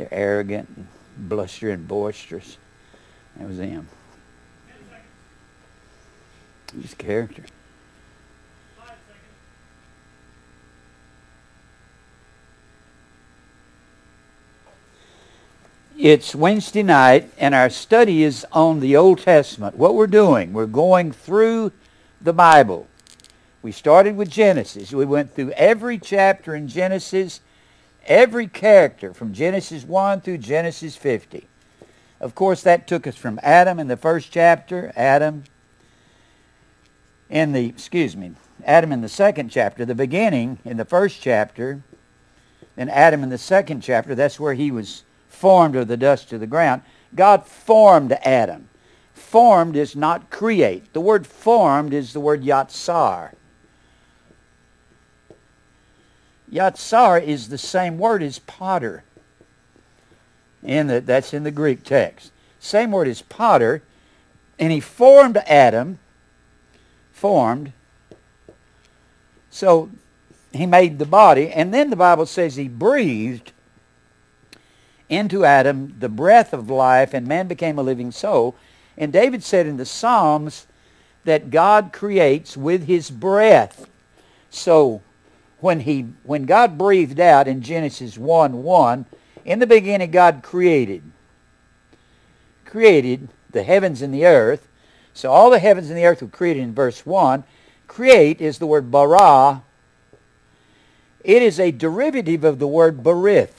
They're arrogant and bluster and boisterous. That was him. His character. It's Wednesday night, and our study is on the Old Testament. What we're doing, we're going through the Bible. We started with Genesis. We went through every chapter in Genesis, every character from Genesis 1 through Genesis 50. Of course, that took us from Adam in the first chapter, Adam in the second chapter, the beginning in the first chapter, then Adam in the second chapter, that's where he was formed of the dust of the ground. God formed Adam. Formed is not create. The word formed is the word yatsar. Yatsar is the same word as potter. That's in the Greek text. Same word as potter. And he formed Adam. Formed. So he made the body. And then the Bible says he breathed into Adam the breath of life, and man became a living soul. And David said in the Psalms that God creates with his breath. So when God breathed out in Genesis 1:1, in the beginning God created the heavens and the earth. So all the heavens and the earth were created in verse 1. Create is the word bara. It is a derivative of the word berith.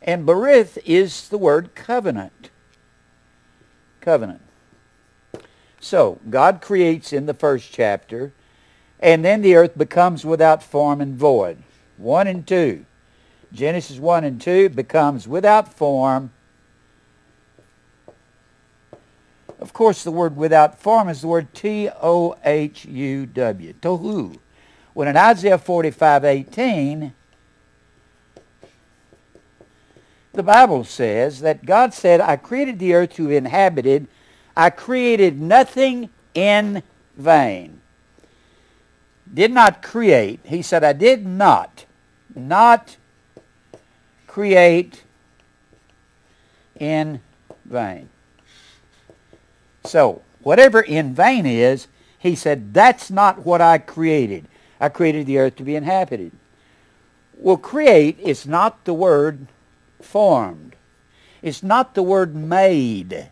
And berith is the word covenant. Covenant. So, God creates in the first chapter, and then the earth becomes without form and void. 1 and 2. Genesis 1 and 2 becomes without form. Of course, the word without form is the word T-O-H-U-W, tohu. When in Isaiah 45:18... the Bible says that God said, I created the earth to inhabit it. I created nothing in vain. Did not create. He said, I did not create in vain. So, whatever in vain is, he said, that's not what I created. I created the earth to be inhabited. Well, create is not the word formed. It's not the word made.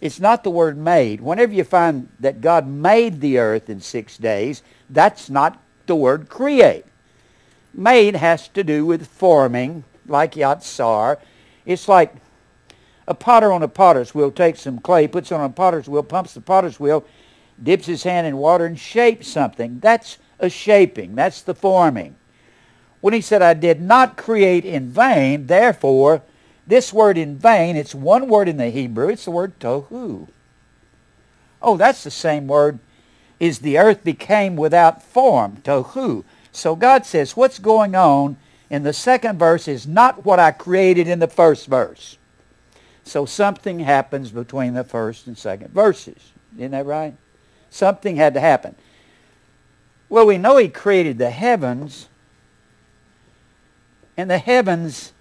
It's not the word made. Whenever you find that God made the earth in 6 days, that's not the word create. Made has to do with forming, like yatsar. It's like a potter on a potter's wheel takes some clay, puts it on a potter's wheel, pumps the potter's wheel, dips his hand in water and shapes something. That's a shaping. That's the forming. When he said, I did not create in vain, therefore, this word in vain, it's one word in the Hebrew, it's the word tohu. Oh, that's the same word is the earth became without form, tohu. So God says, what's going on in the second verse is not what I created in the first verse. So something happens between the first and second verses. Isn't that right? Something had to happen. Well, we know he created the heavens, and the heavens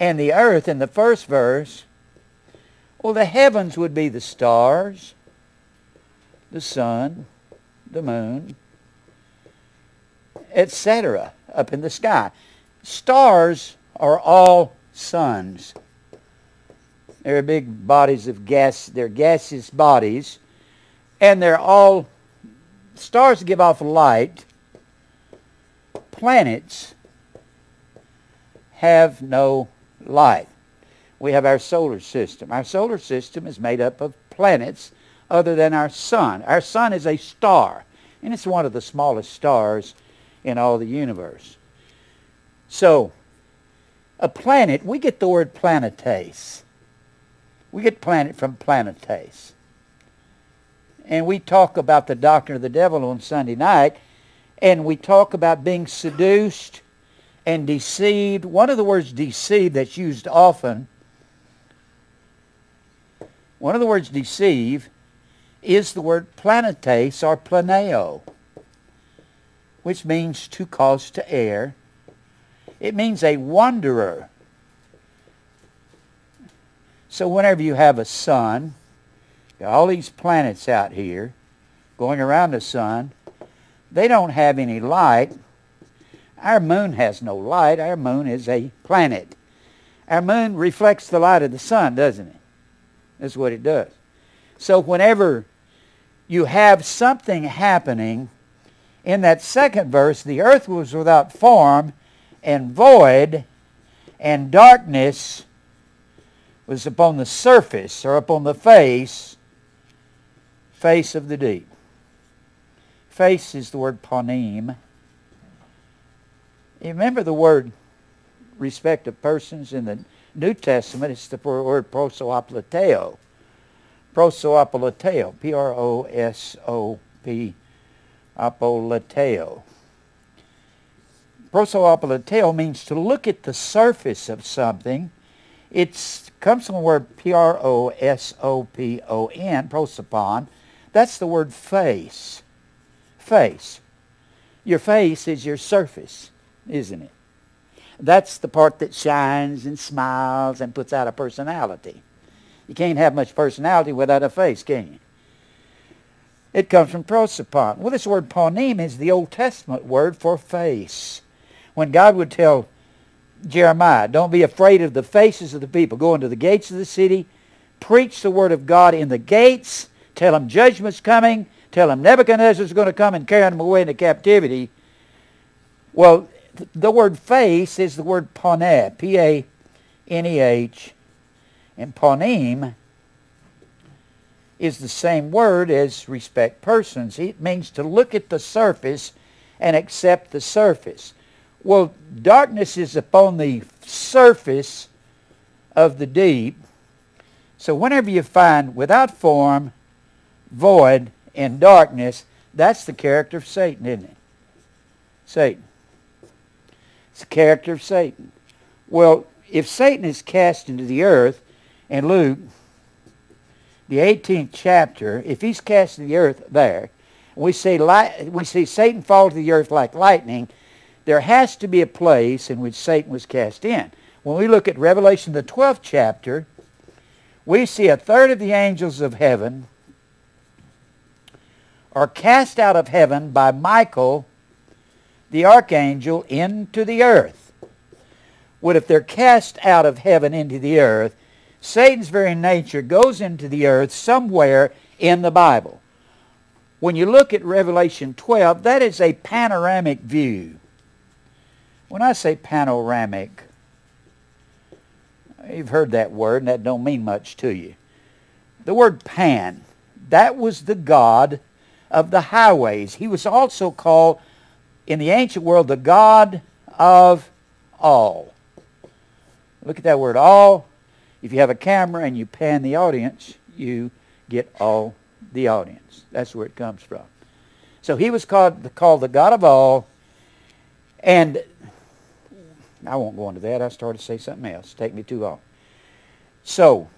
and the earth in the first verse. Well, the heavens would be the stars, the sun, the moon, etc. up in the sky. Stars are all suns. They're big bodies of gas. They're gaseous bodies. And they're all... stars give off light. Planets have no light. We have our solar system. Our solar system is made up of planets other than our sun. Our sun is a star, and it's one of the smallest stars in all the universe. So, a planet, we get the word planetes. We get planet from planetes. And we talk about the doctrine of the devil on Sunday night, and we talk about being seduced and deceived. One of the words deceived that's used often, one of the words deceive is the word planetes or planeo, which means to cause to err, It means a wanderer. So whenever you have a sun, all these planets out here going around the sun, they don't have any light. Our moon has no light. Our moon is a planet. Our moon reflects the light of the sun, doesn't it? That's what it does. So whenever you have something happening, in that second verse, the earth was without form and void, and darkness was upon the surface, or upon the face of the deep. Face is the word panim. You remember the word respect of persons in the New Testament? It's the word prosooplateo. Prosooplateo. P-R-O-S-O-P-apolateo. Prosooplateo means to look at the surface of something. It comes from the word P-R-O-S-O-P-O-N, prosopon. That's the word face. Face. Your face is your surface, isn't it? That's the part that shines and smiles and puts out a personality. You can't have much personality without a face, can you? It comes from prosopon. Well, this word panim is the Old Testament word for face. When God would tell Jeremiah, don't be afraid of the faces of the people. Go into the gates of the city. Preach the word of God in the gates. Tell them judgment's coming. Tell them Nebuchadnezzar's going to come and carry them away into captivity. Well, the word face is the word paneh, P-A-N-E-H. And panim is the same word as respect persons. It means to look at the surface and accept the surface. Well, darkness is upon the surface of the deep. So whenever you find without form, void, and darkness, that's the character of Satan, isn't it? Satan. It's the character of Satan. Well, if Satan is cast into the earth, and Luke, the 18th chapter, if he's cast into the earth there, we see Satan fall to the earth like lightning. There has to be a place in which Satan was cast in. When we look at Revelation, the 12th chapter, we see a third of the angels of heaven are cast out of heaven by Michael, the archangel, into the earth. Well, if they're cast out of heaven into the earth, Satan's very nature goes into the earth somewhere in the Bible. When you look at Revelation 12, that is a panoramic view. When I say panoramic, you've heard that word, and that don't mean much to you. The word Pan, that was the god of the highways. He was also called, in the ancient world, the god of all. Look at that word, all. If you have a camera and you pan the audience, you get all the audience. That's where it comes from. So he was called the god of all, and I won't go into that. I started to say something else. Take me too long. So,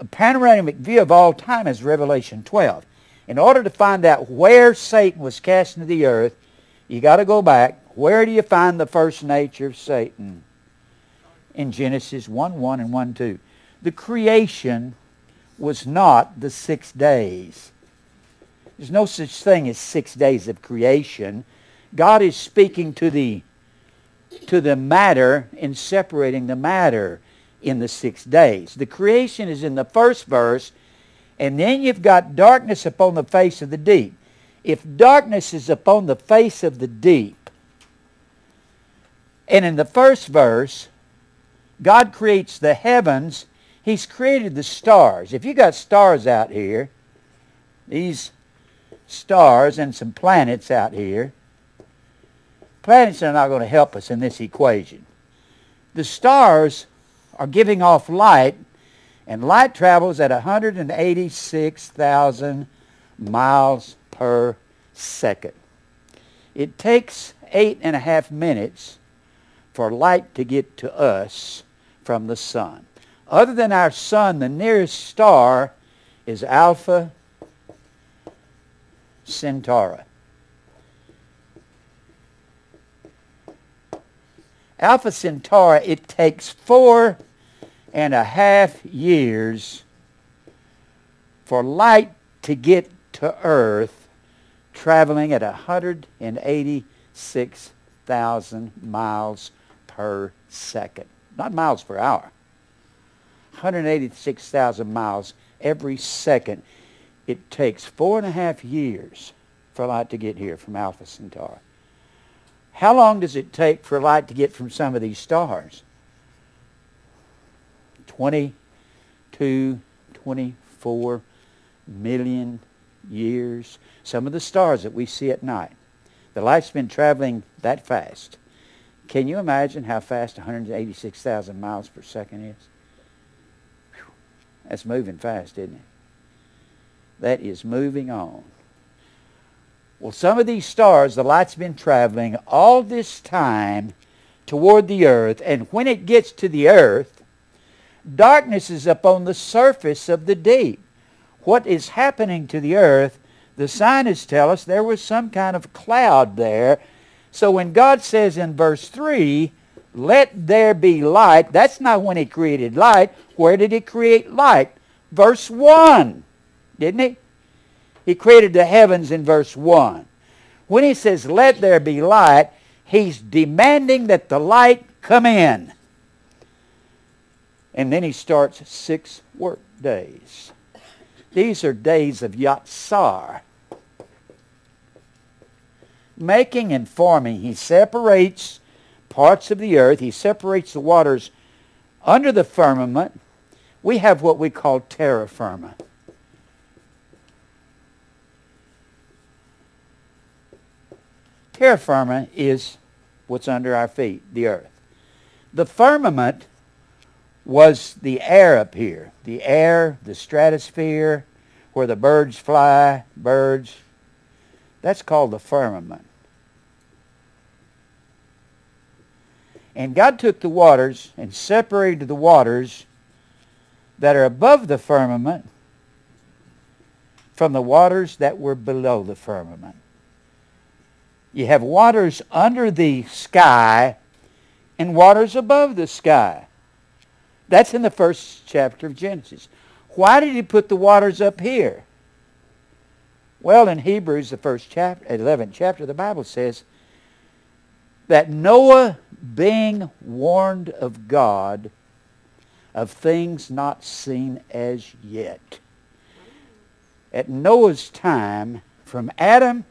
a panoramic view of all time is Revelation 12. In order to find out where Satan was cast into the earth, you got to go back. Where do you find the first nature of Satan? In Genesis 1:1 and 1:2. The creation was not the 6 days. There's no such thing as 6 days of creation. God is speaking to the matter and separating the matter in the 6 days. The creation is in the first verse, and then you've got darkness upon the face of the deep. If darkness is upon the face of the deep, and in the first verse, God creates the heavens, He's created the stars. If you got stars out here, these stars and some planets out here, planets are not going to help us in this equation. The stars are giving off light, and light travels at 186,000 miles per second. It takes 8.5 minutes for light to get to us from the sun. Other than our sun, the nearest star is Alpha Centauri. Alpha Centauri, it takes 4.5 years for light to get to Earth, traveling at 186,000 miles per second. Not miles per hour. 186,000 miles every second. It takes 4.5 years for light to get here from Alpha Centauri. How long does it take for light to get from some of these stars? 22, 24 million years. Some of the stars that we see at night. The light's been traveling that fast. Can you imagine how fast 186,000 miles per second is? Whew. That's moving fast, isn't it? That is moving on. Well, some of these stars, the light's been traveling all this time toward the Earth, and when it gets to the Earth, darkness is upon the surface of the deep. What is happening to the Earth, the scientists tell us there was some kind of cloud there. So when God says in verse 3, let there be light, that's not when He created light. Where did He create light? Verse 1, didn't He? He created the heavens in verse 1. When He says, let there be light, He's demanding that the light come in. And then He starts 6 work days. These are days of Yatsar. Making and forming, He separates parts of the earth. He separates the waters under the firmament. We have what we call terra firma. Terra firma is what's under our feet, the earth. The firmament was the air up here. The air, the stratosphere, where the birds fly, birds. That's called the firmament. And God took the waters and separated the waters that are above the firmament from the waters that were below the firmament. You have waters under the sky and waters above the sky. That's in the first chapter of Genesis. Why did He put the waters up here? Well, in Hebrews, the 11th chapter, the Bible says that Noah, being warned of God of things not seen as yet. At Noah's time, from Adam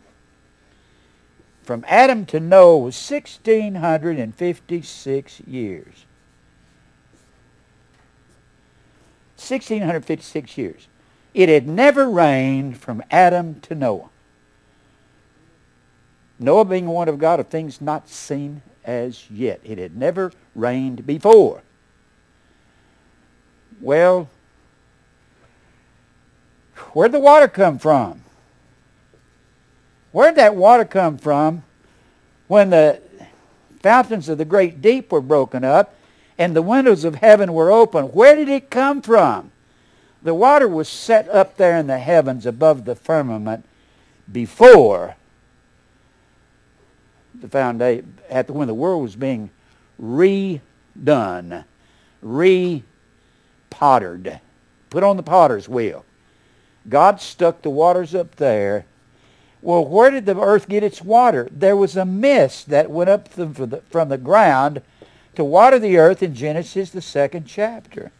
to Noah was 1,656 years. 1,656 years. It had never rained from Adam to Noah. Noah being warned of God of things not seen as yet. It had never rained before. Well, where'd the water come from? Where'd that water come from when the fountains of the great deep were broken up and the windows of heaven were open? Where did it come from? The water was set up there in the heavens above the firmament before the foundation, when the world was being redone, repottered, put on the potter's wheel. God stuck the waters up there. Well, where did the earth get its water? There was a mist that went up from the ground to water the earth in Genesis, the 2nd chapter.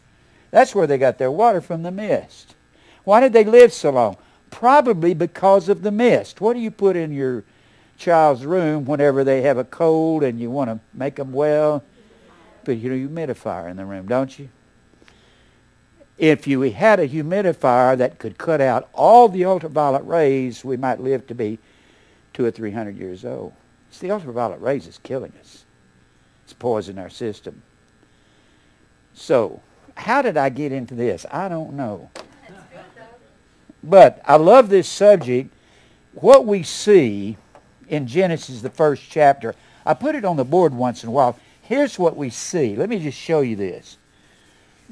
That's where they got their water, from the mist. Why did they live so long? Probably because of the mist. What do you put in your child's room whenever they have a cold and you want to make them well? But you humidifier in the room, don't you? If you had a humidifier that could cut out all the ultraviolet rays, we might live to be 200 or 300 years old. It's the ultraviolet rays that's killing us. It's poisoning our system. So, how did I get into this? I don't know. But I love this subject. What we see in Genesis, the 1st chapter, I put it on the board once in a while. Here's what we see. Let me just show you this.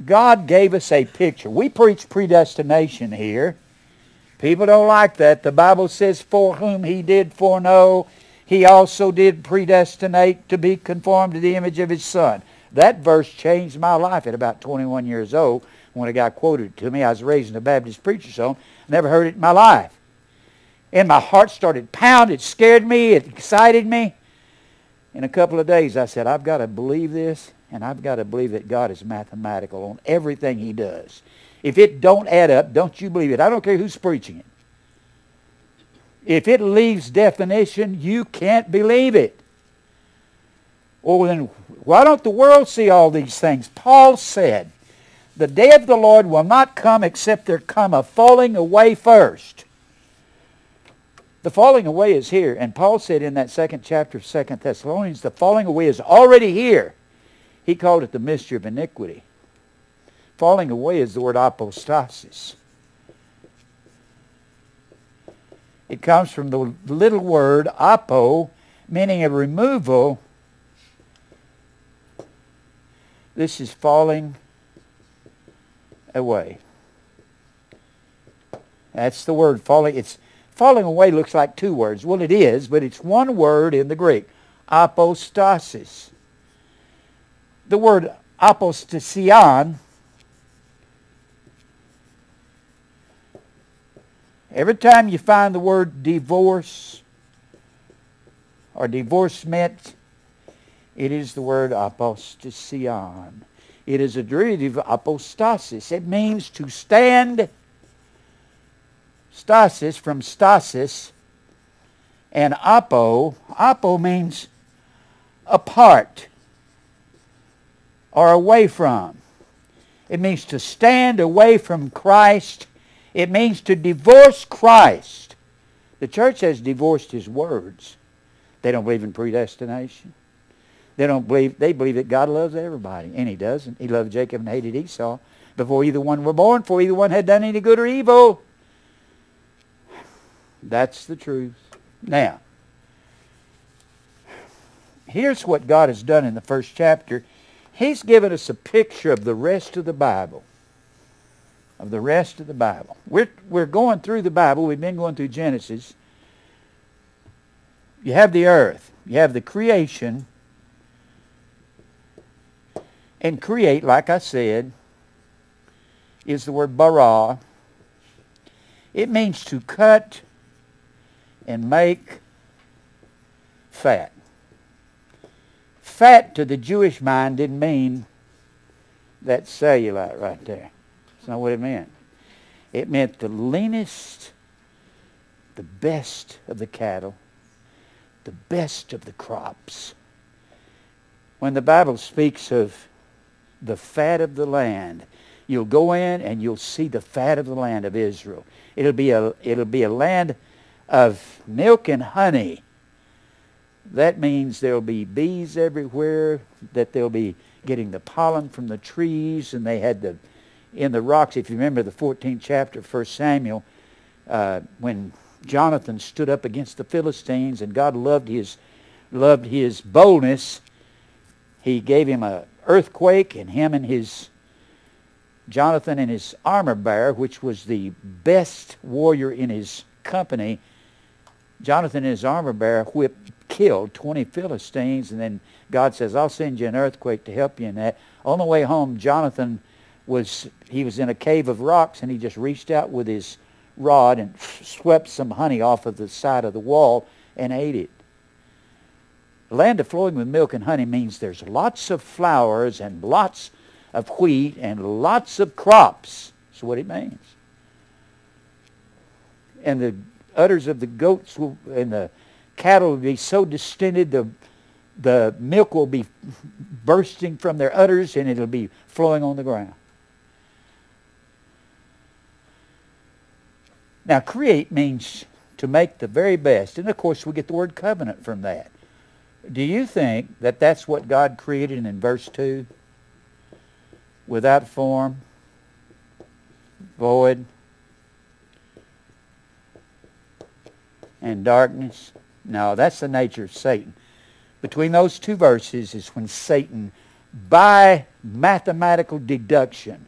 God gave us a picture. We preach predestination here. People don't like that. The Bible says, for whom He did foreknow, he also did predestinate to be conformed to the image of his Son. That verse changed my life at about 21 years old when a guy quoted it to me. I was raised in a Baptist preacher's home. Never heard it in my life. And my heart started pounding. It scared me. It excited me. In a couple of days, I said, I've got to believe this, and I've got to believe that God is mathematical on everything he does. If it don't add up, don't you believe it. I don't care who's preaching it. If it leaves definition, you can't believe it. Well, then, why don't the world see all these things? Paul said, the day of the Lord will not come except there come a falling away first. The falling away is here. And Paul said in that second chapter of 2 Thessalonians, the falling away is already here. He called it the mystery of iniquity. Falling away is the word apostasis. It comes from the little word apo, meaning a removal. This is falling away. That's the word falling. It's falling away looks like two words. Well, it is, but it's one word in the Greek, apostasis. The word apostasion. Every time you find the word divorce or divorcement, it is the word apostasion. It is a derivative of apostasis. It means to stand, stasis from stasis, and apo. Apo means apart or away from. It means to stand away from Christ. It means to divorce Christ. The church has divorced his words. They don't believe in predestination. They don't believe, they believe that God loves everybody, and he doesn't. He loved Jacob and hated Esau before either one were born, before either one had done any good or evil. That's the truth. Now, here's what God has done in the first chapter. He's given us a picture of the rest of the Bible. Of the rest of the Bible. We're going through the Bible. We've been going through Genesis. You have the earth. You have the creation. And create, like I said, is the word bara. It means to cut and make fat. Fat to the Jewish mind didn't mean that cellulite right there. That's not what it meant. It meant the leanest, the best of the cattle, the best of the crops. When the Bible speaks of the fat of the land, you'll go in and you'll see the fat of the land of Israel. It'll be a land of milk and honey. That means there'll be bees everywhere, that they'll be getting the pollen from the trees, and they had the in the rocks. If you remember the 14th chapter of 1 Samuel, when Jonathan stood up against the Philistines and God loved his boldness, he gave him an earthquake, and Jonathan and his armor bearer, which was the best warrior in his company, Jonathan and his armor bearer killed 20 Philistines, and then God says, I'll send you an earthquake to help you in that. On the way home, Jonathan was in a cave of rocks, and he just reached out with his rod and swept some honey off of the side of the wall and ate it. The land of flowing with milk and honey means there's lots of flowers and lots of wheat and lots of crops. That's what it means. And the udders of the goats and the cattle will be so distended, the milk will be bursting from their udders, and it'll be flowing on the ground. Now, create means to make the very best. And, of course, we get the word covenant from that. Do you think that that's what God created in verse 2? Without form, void, and darkness? No, that's the nature of Satan. Between those two verses is when Satan, by mathematical deduction,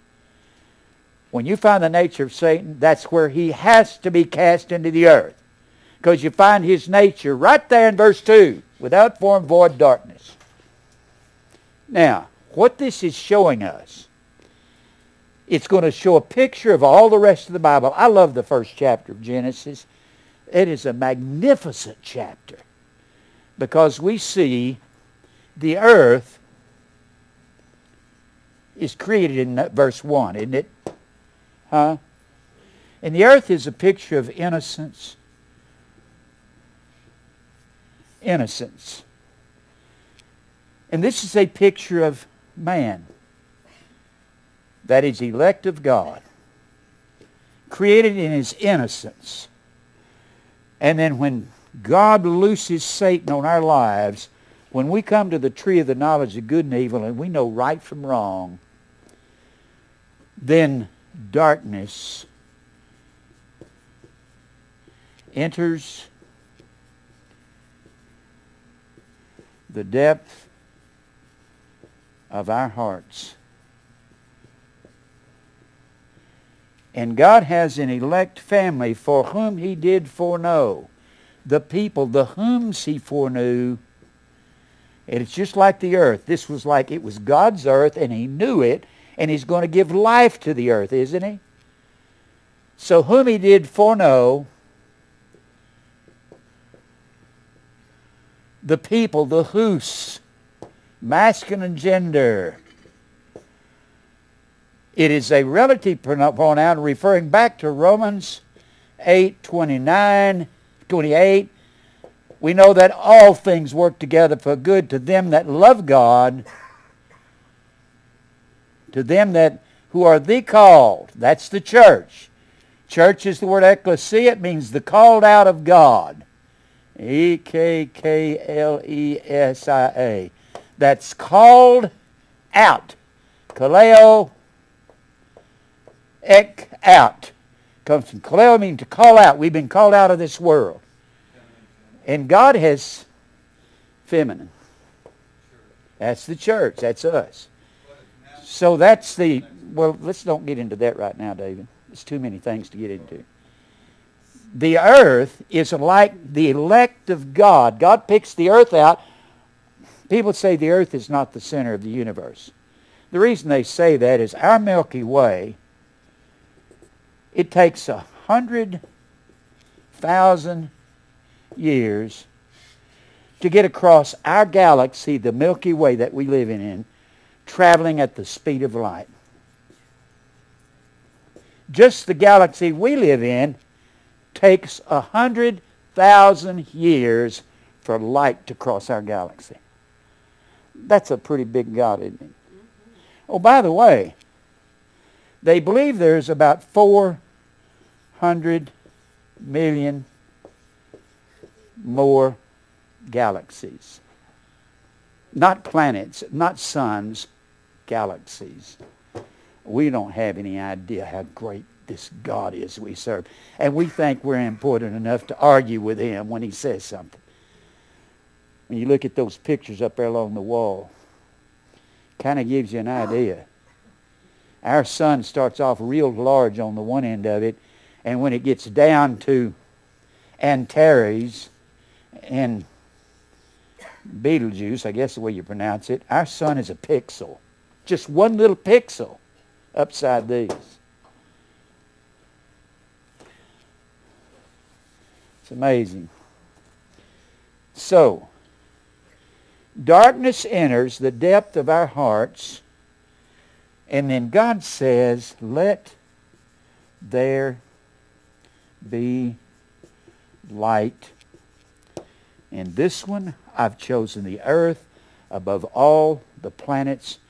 when you find the nature of Satan, that's where he has to be cast into the earth. Because you find his nature right there in verse 2. Without form, void, darkness. Now, what this is showing us, it's going to show a picture of all the rest of the Bible. I love the first chapter of Genesis. It is a magnificent chapter. Because we see the earth is created in verse 1, isn't it? Huh? And the earth is a picture of innocence. Innocence. And this is a picture of man that is elect of God, created in his innocence. And then when God looses Satan on our lives, when we come to the tree of the knowledge of good and evil and we know right from wrong, then darkness enters the depth of our hearts. And God has an elect family for whom he did foreknow. The people, the whom's he foreknew. And it's just like the earth. This was like, it was God's earth and he knew it. And he's going to give life to the earth, isn't he? So whom he did foreknow, the people, the whose, masculine gender. It is a relative pronoun referring back to Romans 8:28. We know that all things work together for good to them that love God, to them that who are the called. That's the church. Church is the word ecclesia. It means the called out of God. E-K-K-L-E-S-I-A. That's called out. Kaleo, ek, out. Comes from kaleo, meaning to call out. We've been called out of this world. And God has feminine. That's the church. That's us. So that's the, well, let's don't get into that right now, David. There's too many things to get into. The earth is like the elect of God. God picks the earth out. People say the earth is not the center of the universe. The reason they say that is our Milky Way, it takes 100,000 years to get across our galaxy, the Milky Way that we live in, traveling at the speed of light. Just the galaxy we live in takes 100,000 years for light to cross our galaxy. That's a pretty big God, isn't it? Oh, by the way, they believe there's about 400 million more galaxies. Not planets, not suns, galaxies. We don't have any idea how great this God is we serve. And we think we're important enough to argue with him when he says something. When you look at those pictures up there along the wall, kind of gives you an idea. Our sun starts off real large on the one end of it, and when it gets down to Antares and Betelgeuse, I guess the way you pronounce it, our sun is a pixel. Just one little pixel upside these. It's amazing. So, darkness enters the depth of our hearts, and then God says, let there be light. And this one, I've chosen the earth above all the planets,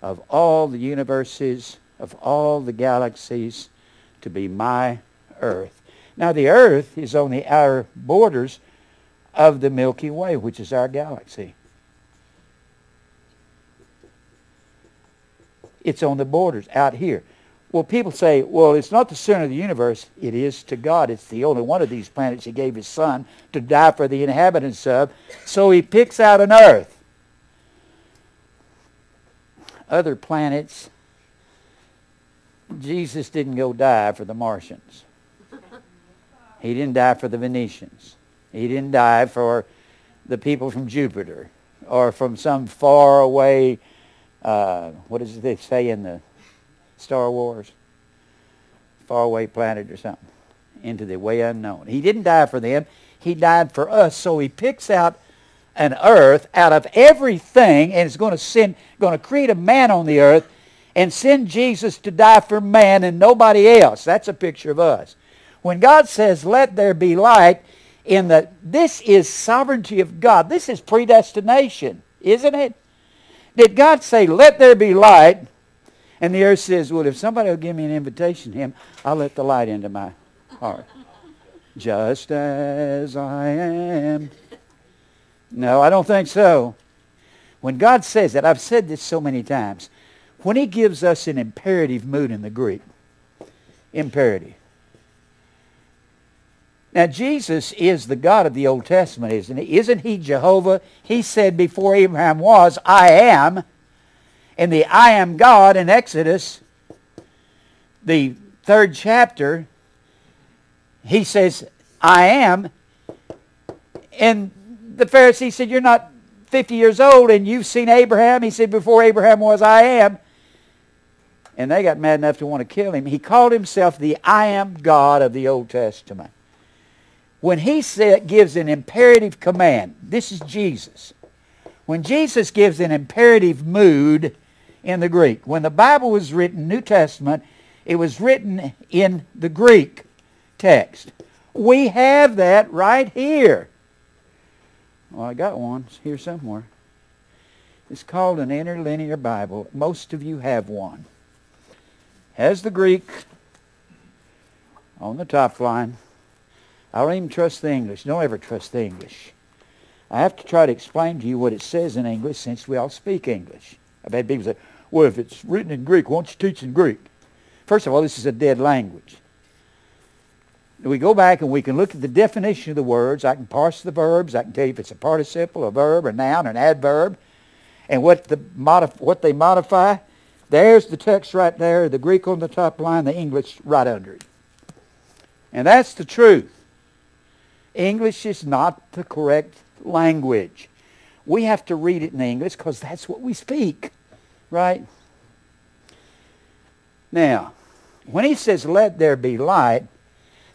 of all the universes, of all the galaxies, to be my earth. Now, the earth is on the outer borders of the Milky Way, which is our galaxy. It's on the borders, out here. Well, people say, well, it's not the center of the universe. It is to God. It's the only one of these planets he gave his son to die for the inhabitants of. So he picks out an earth. Other planets, Jesus didn't go die for the Martians. He didn't die for the Venetians. He didn't die for the people from Jupiter or from some far away, what does they say in the Star Wars? Far away planet or something, into the way unknown. He didn't die for them. He died for us. So he picks out an earth out of everything and is going to create a man on the earth and send Jesus to die for man and nobody else. That's a picture of us. When God says, let there be light, this is sovereignty of God. This is predestination, isn't it? Did God say, let there be light, and the earth says, well, if somebody will give me an invitation to him, I'll let the light into my heart. Just as I am. No, I don't think so. When God says that, I've said this so many times, when he gives us an imperative mood in the Greek, imperative. Now, Jesus is the God of the Old Testament, isn't he? Isn't he Jehovah? He said before Abraham was, I am. And the I am God in Exodus, the 3rd chapter, he says, I am. And the Pharisee said, you're not 50 years old and you've seen Abraham. He said, before Abraham was, I am. And they got mad enough to want to kill him. He called himself the I am God of the Old Testament. When he gives an imperative command, this is Jesus. When Jesus gives an imperative mood in the Greek, when the Bible was written, New Testament, it was written in the Greek text. We have that right here. Well, I got one. It's here somewhere. It's called an interlinear Bible. Most of you have one. Has the Greek on the top line. I don't even trust the English. Don't ever trust the English. I have to try to explain to you what it says in English since we all speak English. I've had people say, well, if it's written in Greek, why don't you teach in Greek? First of all, this is a dead language. We go back and we can look at the definition of the words. I can parse the verbs. I can tell you if it's a participle, a verb, a noun, an adverb, and what they modify. There's the text right there, the Greek on the top line, the English right under it. And that's the truth. English is not the correct language. We have to read it in English because that's what we speak, right? Now, when he says, let there be light,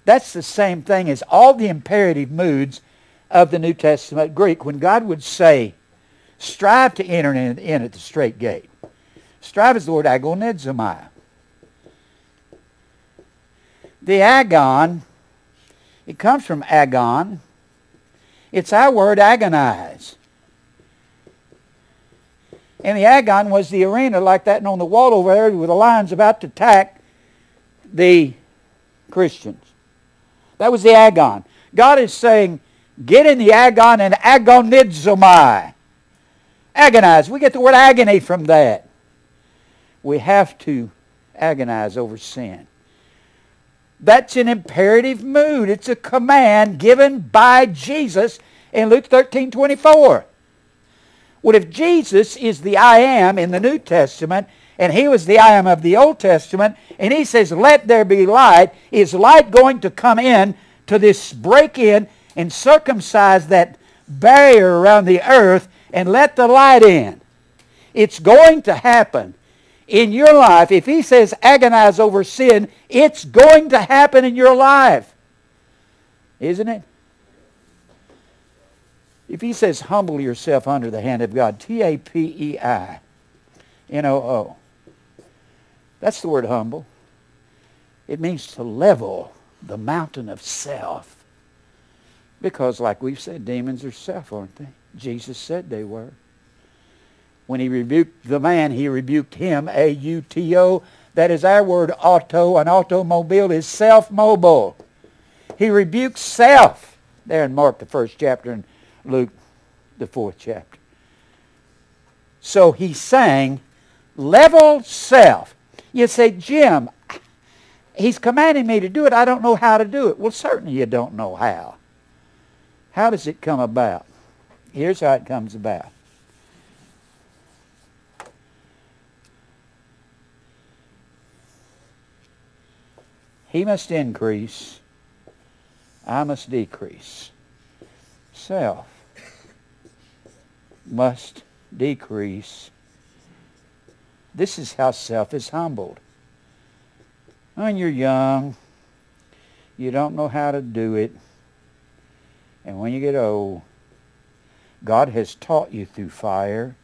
that's the same thing as all the imperative moods of the New Testament Greek. When God would say, strive to enter in at the straight gate. Strive is the word agonizomai. The agon, it comes from agon. It's our word agonize. And the agon was the arena like that, and on the wall over there were the lions about to attack the Christians. That was the agon. God is saying, get in the agon and agonizomai. Agonize. We get the word agony from that. We have to agonize over sin. That's an imperative mood. It's a command given by Jesus in Luke 13:24. Well, if Jesus is the I am in the New Testament, and he was the I am of the Old Testament, and he says, let there be light, is light going to come in to this break-in and circumcise that barrier around the earth and let the light in? It's going to happen. In your life, if he says agonize over sin, it's going to happen in your life. Isn't it? If he says humble yourself under the hand of God, T-A-P-E-I-N-O-O. That's the word humble. It means to level the mountain of self. Because like we've said, demons are self, aren't they? Jesus said they were. When he rebuked the man, he rebuked him, A-U-T-O. That is our word auto. An automobile is self-mobile. He rebukes self. There in Mark the 1st chapter and Luke the 4th chapter. So he's saying, level self. You say, Jim, he's commanding me to do it. I don't know how to do it. Well, certainly you don't know how. How does it come about? Here's how it comes about. He must increase. I must decrease. Self must decrease. This is how self is humbled. When you're young, you don't know how to do it. And when you get old, God has taught you through fire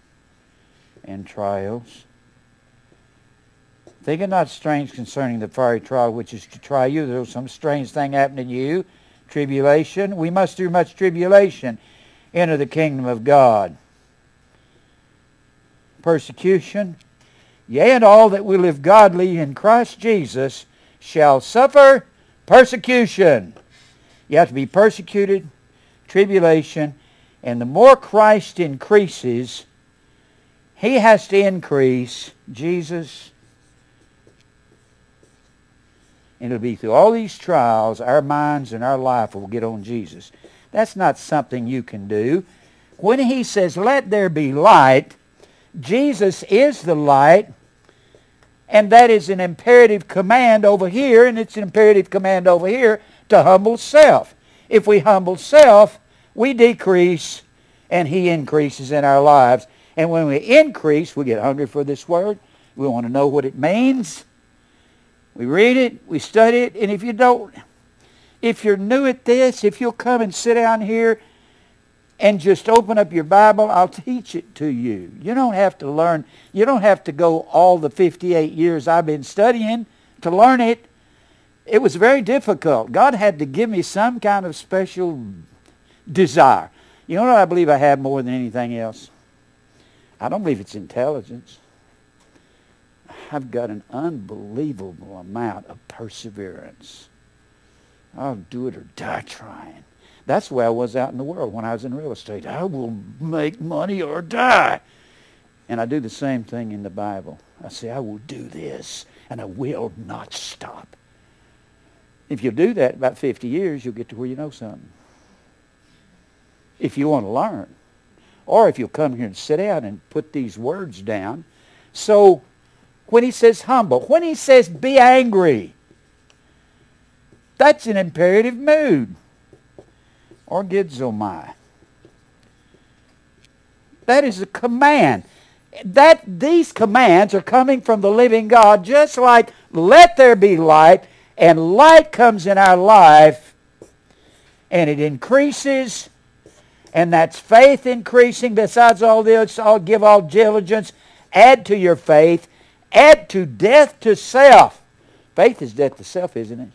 and trials. Think it not strange concerning the fiery trial which is to try you. There's some strange thing happening to you. Tribulation. We must through much tribulation enter the kingdom of God. Persecution. Yea, and all that will live godly in Christ Jesus shall suffer persecution. You have to be persecuted, tribulation, and the more Christ increases, He has to increase, Jesus. And it'll be through all these trials, our minds and our life will get on Jesus. That's not something you can do. When He says, let there be light, Jesus is the light, and that is an imperative command over here, and it's an imperative command over here to humble self. If we humble self, we decrease, and He increases in our lives. And when we increase, we get hungry for this word. We want to know what it means. We read it, we study it, and if you don't, if you're new at this, if you'll come and sit down here and just open up your Bible, I'll teach it to you. You don't have to learn. You don't have to go all the 58 years I've been studying to learn it. It was very difficult. God had to give me some kind of special desire. You know what I believe I have more than anything else? I don't believe it's intelligence. I've got an unbelievable amount of perseverance. I'll do it or die trying. That's the way I was out in the world when I was in real estate. I will make money or die. And I do the same thing in the Bible. I say, I will do this, and I will not stop. If you'll do that about 50 years, you'll get to where you know something. If you want to learn. Or if you'll come here and sit down and put these words down. So when He says humble, when He says be angry, that's an imperative mood. Or gizomai. That is a command. That these commands are coming from the living God, just like let there be light, and light comes in our life, and it increases, and that's faith increasing. Besides all this, I'll give all diligence, add to your faith, add to death to self. Faith is death to self, isn't it?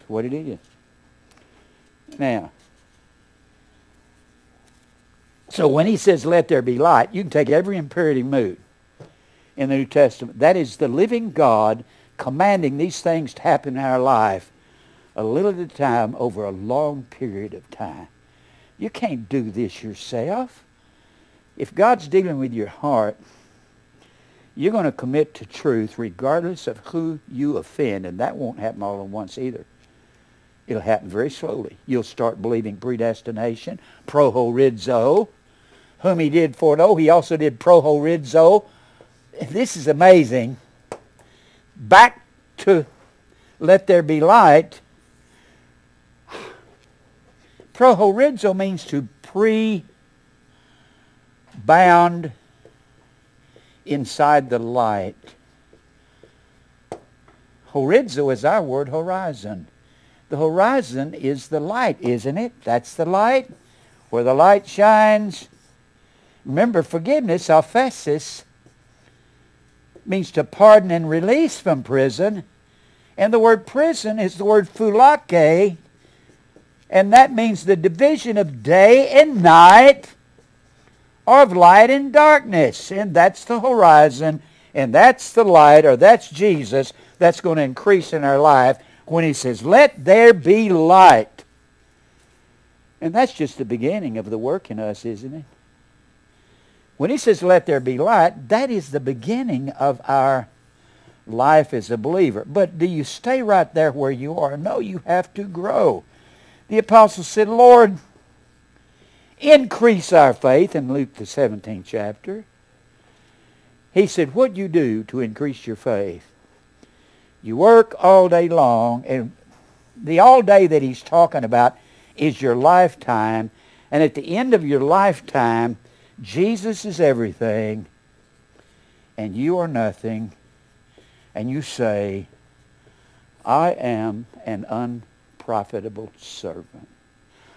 That's what it is. Now, so when He says, let there be light, you can take every imperative mood in the New Testament. That is the living God commanding these things to happen in our life a little at a time over a long period of time. You can't do this yourself. If God's dealing with your heart, you're going to commit to truth regardless of who you offend, and that won't happen all at once either. It'll happen very slowly. You'll start believing predestination, prohorizo, whom He did foreknow, He also did prohorizo. This is amazing. Back to let there be light. Prohorizo means to pre-bound inside the light. Horizo is our word horizon. The horizon is the light, isn't it? That's the light, where the light shines. Remember, forgiveness, alphesis, means to pardon and release from prison. And the word prison is the word phulake, and that means the division of day and night, or of light and darkness. And that's the horizon, and that's the light, or that's Jesus, that's going to increase in our life when He says, let there be light. And that's just the beginning of the work in us, isn't it? When He says, let there be light, that is the beginning of our life as a believer. But do you stay right there where you are? No, you have to grow. The apostle said, Lord, increase our faith in Luke the 17th chapter. He said, what do you do to increase your faith? You work all day long, and the all day that he's talking about is your lifetime. And at the end of your lifetime, Jesus is everything, and you are nothing. And you say, I am an unprofitable servant.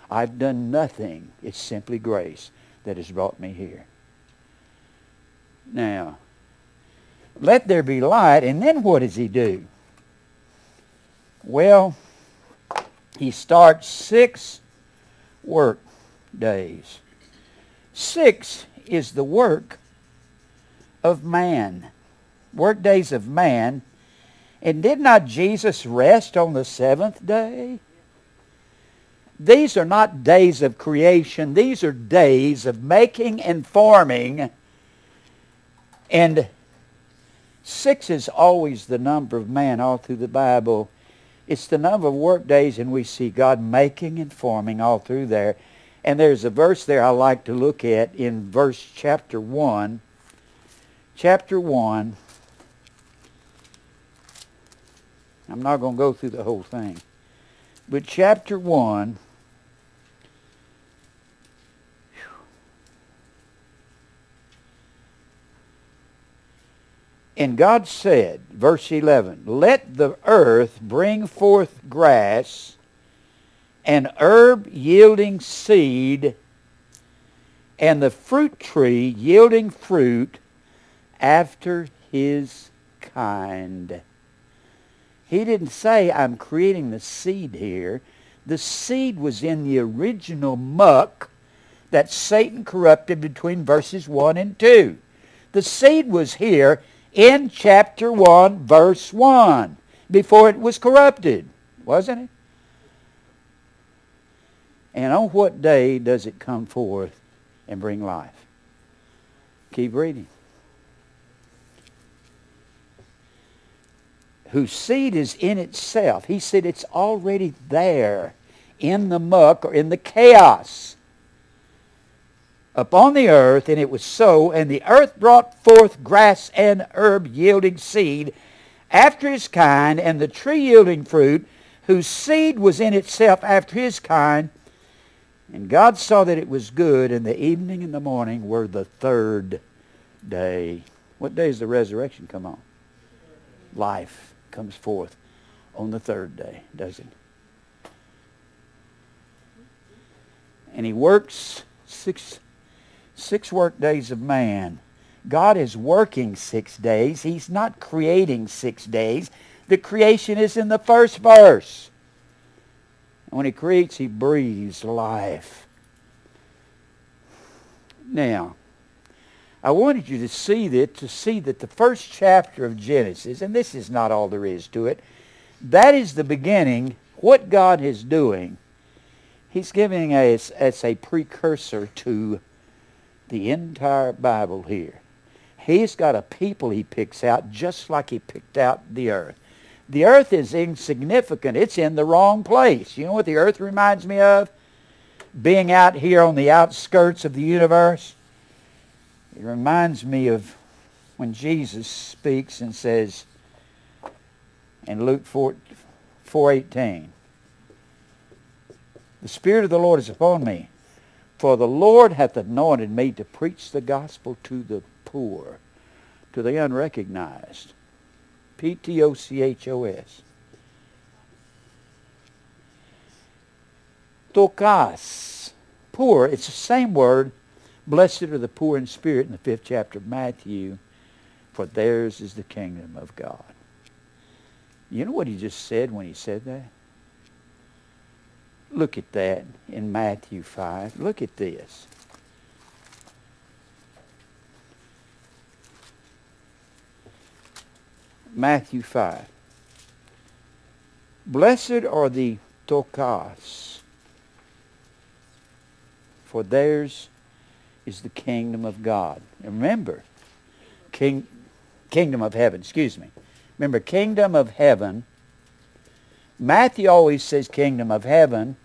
I've done nothing. It's simply grace that has brought me here. Now, let there be light, and then what does he do? Well, he starts 6 work days. 6 is the work of man. Work days of man. And did not Jesus rest on the 7th day? These are not days of creation. These are days of making and forming. And 6 is always the number of man all through the Bible. It's the number of work days, and we see God making and forming all through there. And there's a verse there I like to look at in verse chapter 1. Chapter 1. I'm not going to go through the whole thing. But chapter 1. And God said, verse 11, let the earth bring forth grass, and herb yielding seed, and the fruit tree yielding fruit after his kind. He didn't say, I'm creating the seed here. The seed was in the original muck that Satan corrupted between verses 1 and 2. The seed was here in chapter 1, verse 1, before it was corrupted, wasn't it? And on what day does it come forth and bring life? Keep reading. Whose seed is in itself. He said it's already there in the muck or in the chaos upon the earth, and it was so, and the earth brought forth grass and herb yielding seed after his kind, and the tree yielding fruit, whose seed was in itself after his kind. And God saw that it was good, and the evening and the morning were the 3rd day. What day does the resurrection come on? Life comes forth on the 3rd day, doesn't it? And he works 6 work days of man. God is working 6 days. He's not creating 6 days. The creation is in the first verse. And when he creates, he breathes life. Now, I wanted you to see that the first chapter of Genesis, and this is not all there is to it, that is the beginning. What God is doing, he's giving us as a precursor to the entire Bible here. He's got a people he picks out just like he picked out the earth. The earth is insignificant. It's in the wrong place. You know what the earth reminds me of? Being out here on the outskirts of the universe. It reminds me of when Jesus speaks and says in Luke 4:18, the Spirit of the Lord is upon me, for the Lord hath anointed me to preach the gospel to the poor, to the unrecognized. P-T-O-C-H-O-S. Tokas. Poor. It's the same word. Blessed are the poor in spirit in the 5th chapter of Matthew, for theirs is the kingdom of God. You know what he just said when he said that? Look at that in Matthew 5. Look at this. Matthew 5. Blessed are the tokas, for theirs is the kingdom of God. And remember, kingdom of heaven, excuse me. Remember, kingdom of heaven. Matthew always says kingdom of heaven.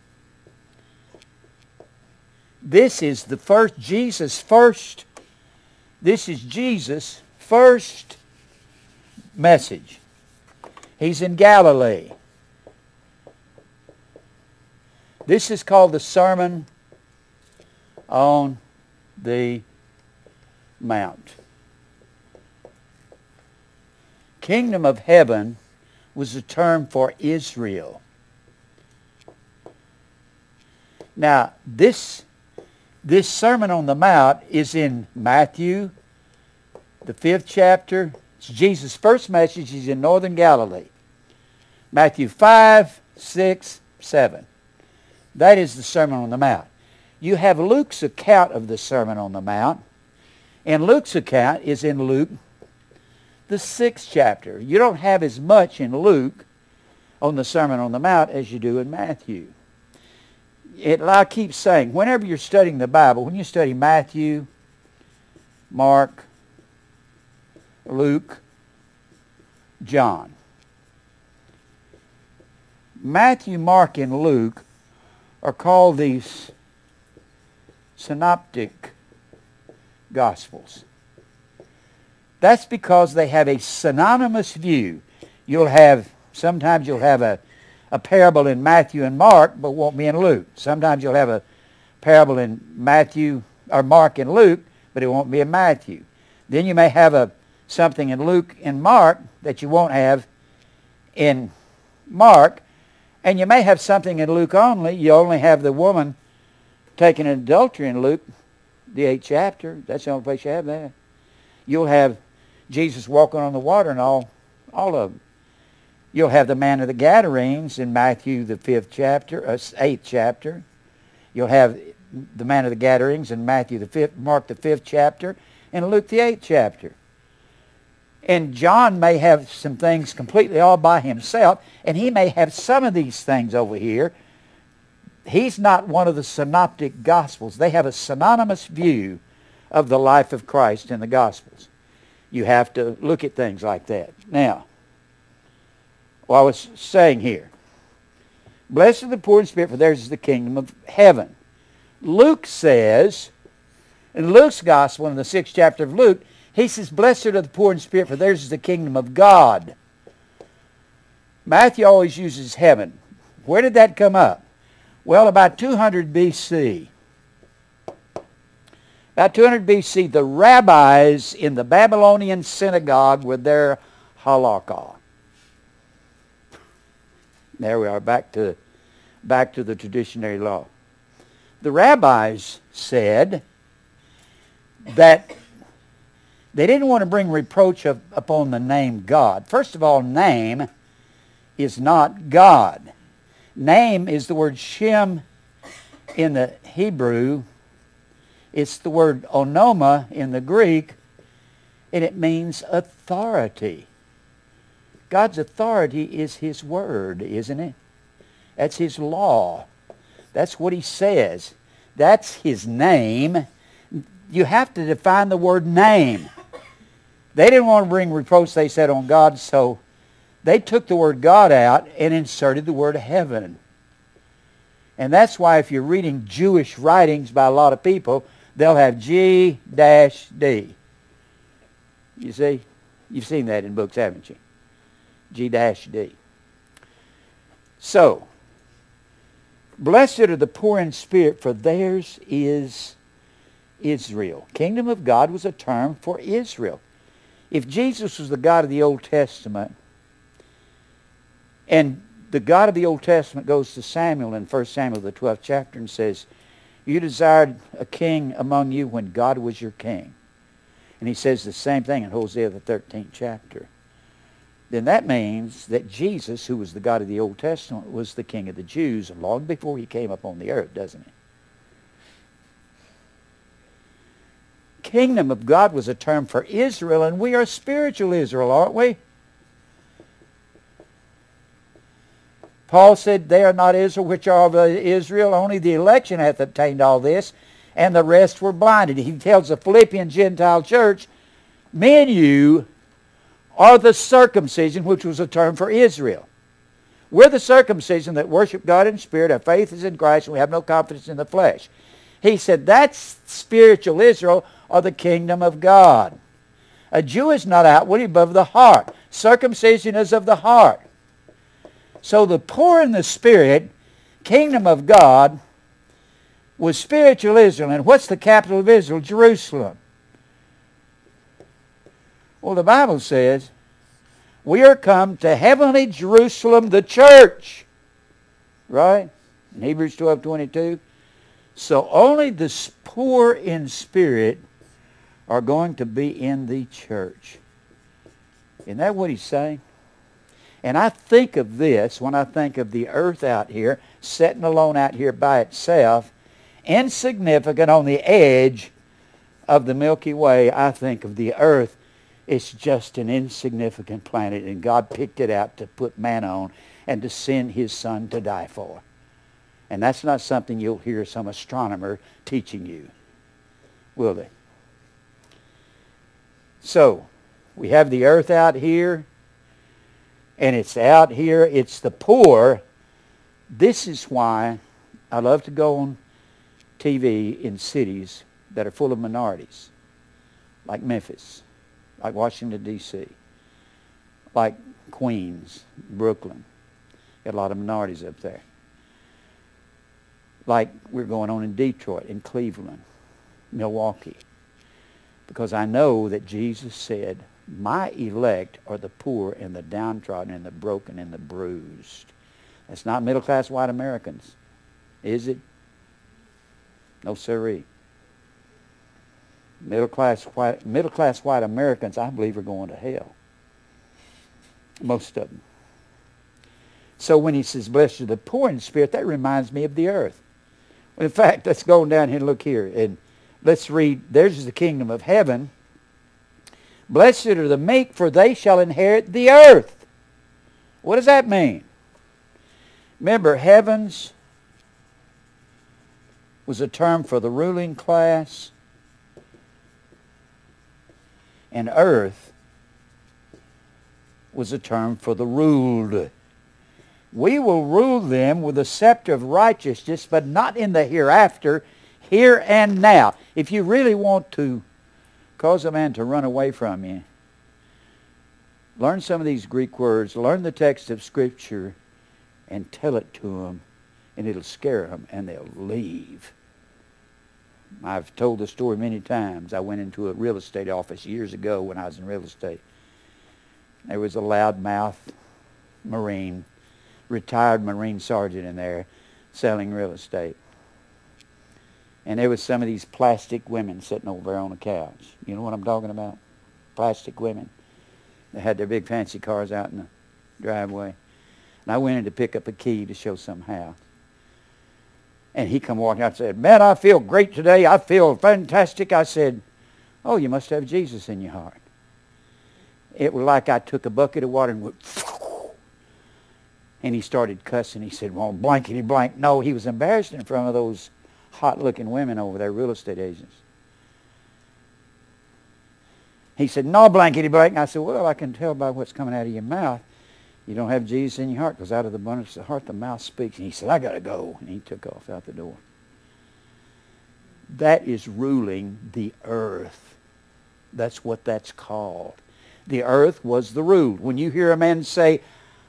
This is the first, Jesus' first message. He's in Galilee. This is called the Sermon on the Mount. Kingdom of Heaven was the term for Israel. Now, this Sermon on the Mount is in Matthew, the 5th chapter. It's Jesus' first message. He's in northern Galilee. Matthew 5, 6, 7. That is the Sermon on the Mount. You have Luke's account of the Sermon on the Mount. And Luke's account is in Luke, the 6th chapter. You don't have as much in Luke on the Sermon on the Mount as you do in Matthew. I keep saying, whenever you're studying the Bible, when you study Matthew, Mark, Luke, John. Matthew, Mark, and Luke are called these synoptic gospels. That's because they have a synonymous view. You'll have, sometimes you'll have a parable in Matthew and Mark, but won't be in Luke. Sometimes you'll have a parable in Matthew, or Mark and Luke, but it won't be in Matthew. Then you may have something in Luke and Mark that you won't have in Mark, and you may have something in Luke only. You only have the woman taken in adultery in Luke, the 8th chapter. That's the only place you have that. You'll have Jesus walking on the water and all of them. You'll have the man of the Gadarenes in Matthew, the 5th chapter, 8th chapter. You'll have the man of the Gadarenes in Matthew, the 5th, Mark, the 5th chapter, and Luke, the 8th chapter. And John may have some things completely all by himself, and he may have some of these things over here. He's not one of the synoptic gospels. They have a synonymous view of the life of Christ in the gospels. You have to look at things like that. Now, what I was saying here, blessed are the poor in spirit, for theirs is the kingdom of heaven. Luke says, in Luke's gospel, in the 6th chapter of Luke, he says, blessed are the poor in spirit, for theirs is the kingdom of God. Matthew always uses heaven. Where did that come up? Well, about 200 B.C. About 200 B.C., the rabbis in the Babylonian synagogue with their halakha. There we are, back to the traditionary law. The rabbis said that they didn't want to bring reproach upon the name God. First of all, name is not God. Name is the word Shem in the Hebrew. It's the word onoma in the Greek, and it means authority. God's authority is His Word, isn't it? That's His law. That's what He says. That's His name. You have to define the word name. They didn't want to bring reproach, they said, on God, so they took the word God out and inserted the word heaven. And that's why if you're reading Jewish writings by a lot of people, they'll have G-D. You see? You've seen that in books, haven't you? G-D. So, blessed are the poor in spirit, for theirs is Israel. Kingdom of God was a term for Israel. If Jesus was the God of the Old Testament, and the God of the Old Testament goes to Samuel in 1 Samuel the 12th chapter and says, you desired a king among you when God was your king. And he says the same thing in Hosea the 13th chapter. Then that means that Jesus, who was the God of the Old Testament, was the King of the Jews long before he came upon the earth, doesn't he? Kingdom of God was a term for Israel, and we are spiritual Israel, aren't we? Paul said, they are not Israel, which are of Israel. Only the election hath obtained all this, and the rest were blinded. He tells the Philippian Gentile church, me and you are the circumcision, which was a term for Israel. We're the circumcision that worship God in spirit. Our faith is in Christ, and we have no confidence in the flesh. He said, that's spiritual Israel, or the kingdom of God. A Jew is not outwardly above the heart. Circumcision is of the heart. So the poor in the spirit kingdom of God was spiritual Israel. And what's the capital of Israel? Jerusalem. Well, the Bible says, we are come to heavenly Jerusalem, the church. Right? In Hebrews 12:22. So only the poor in spirit are going to be in the church. Isn't that what he's saying? And I think of this when I think of the earth out here, sitting alone out here by itself, insignificant on the edge of the Milky Way. I think of the earth. It's just an insignificant planet, and God picked it out to put man on and to send his son to die for. And that's not something you'll hear some astronomer teaching you, will they? So, we have the earth out here, and it's out here, it's the poor. This is why I love to go on TV in cities that are full of minorities, like Memphis, like Washington, D.C., like Queens, Brooklyn. Got a lot of minorities up there. Like we're going on in Detroit, in Cleveland, Milwaukee. Because I know that Jesus said, my elect are the poor and the downtrodden and the broken and the bruised. That's not middle-class white Americans, is it? No siree. Middle-class white Americans, I believe, are going to hell. Most of them. So when he says, blessed are the poor in spirit, that reminds me of the earth. In fact, let's go down here and look here. And let's read, there's the kingdom of heaven. Blessed are the meek, for they shall inherit the earth. What does that mean? Remember, heavens was a term for the ruling class. And earth was a term for the ruled. We will rule them with a scepter of righteousness, but not in the hereafter, here and now. If you really want to cause a man to run away from you, learn some of these Greek words, learn the text of Scripture, and tell it to them, and it'll scare them, and they'll leave. I've told the story many times. I went into a real estate office years ago when I was in real estate. There was a loudmouth Marine, retired Marine sergeant in there selling real estate. And there was some of these plastic women sitting over there on the couch. You know what I'm talking about? Plastic women. They had their big fancy cars out in the driveway. And I went in to pick up a key to show some house. And he come walking out and said, man, I feel great today. I feel fantastic. I said, oh, you must have Jesus in your heart. It was like I took a bucket of water and went, and he started cussing. He said, well, blankety blank. No, he was embarrassed in front of those hot-looking women over there, real estate agents. He said, no, blankety blank. And I said, well, I can tell by what's coming out of your mouth. You don't have Jesus in your heart, because out of the abundance of the heart the mouth speaks. And he said, I got to go. And he took off out the door. That is ruling the earth. That's what that's called. The earth was the ruled. When you hear a man say,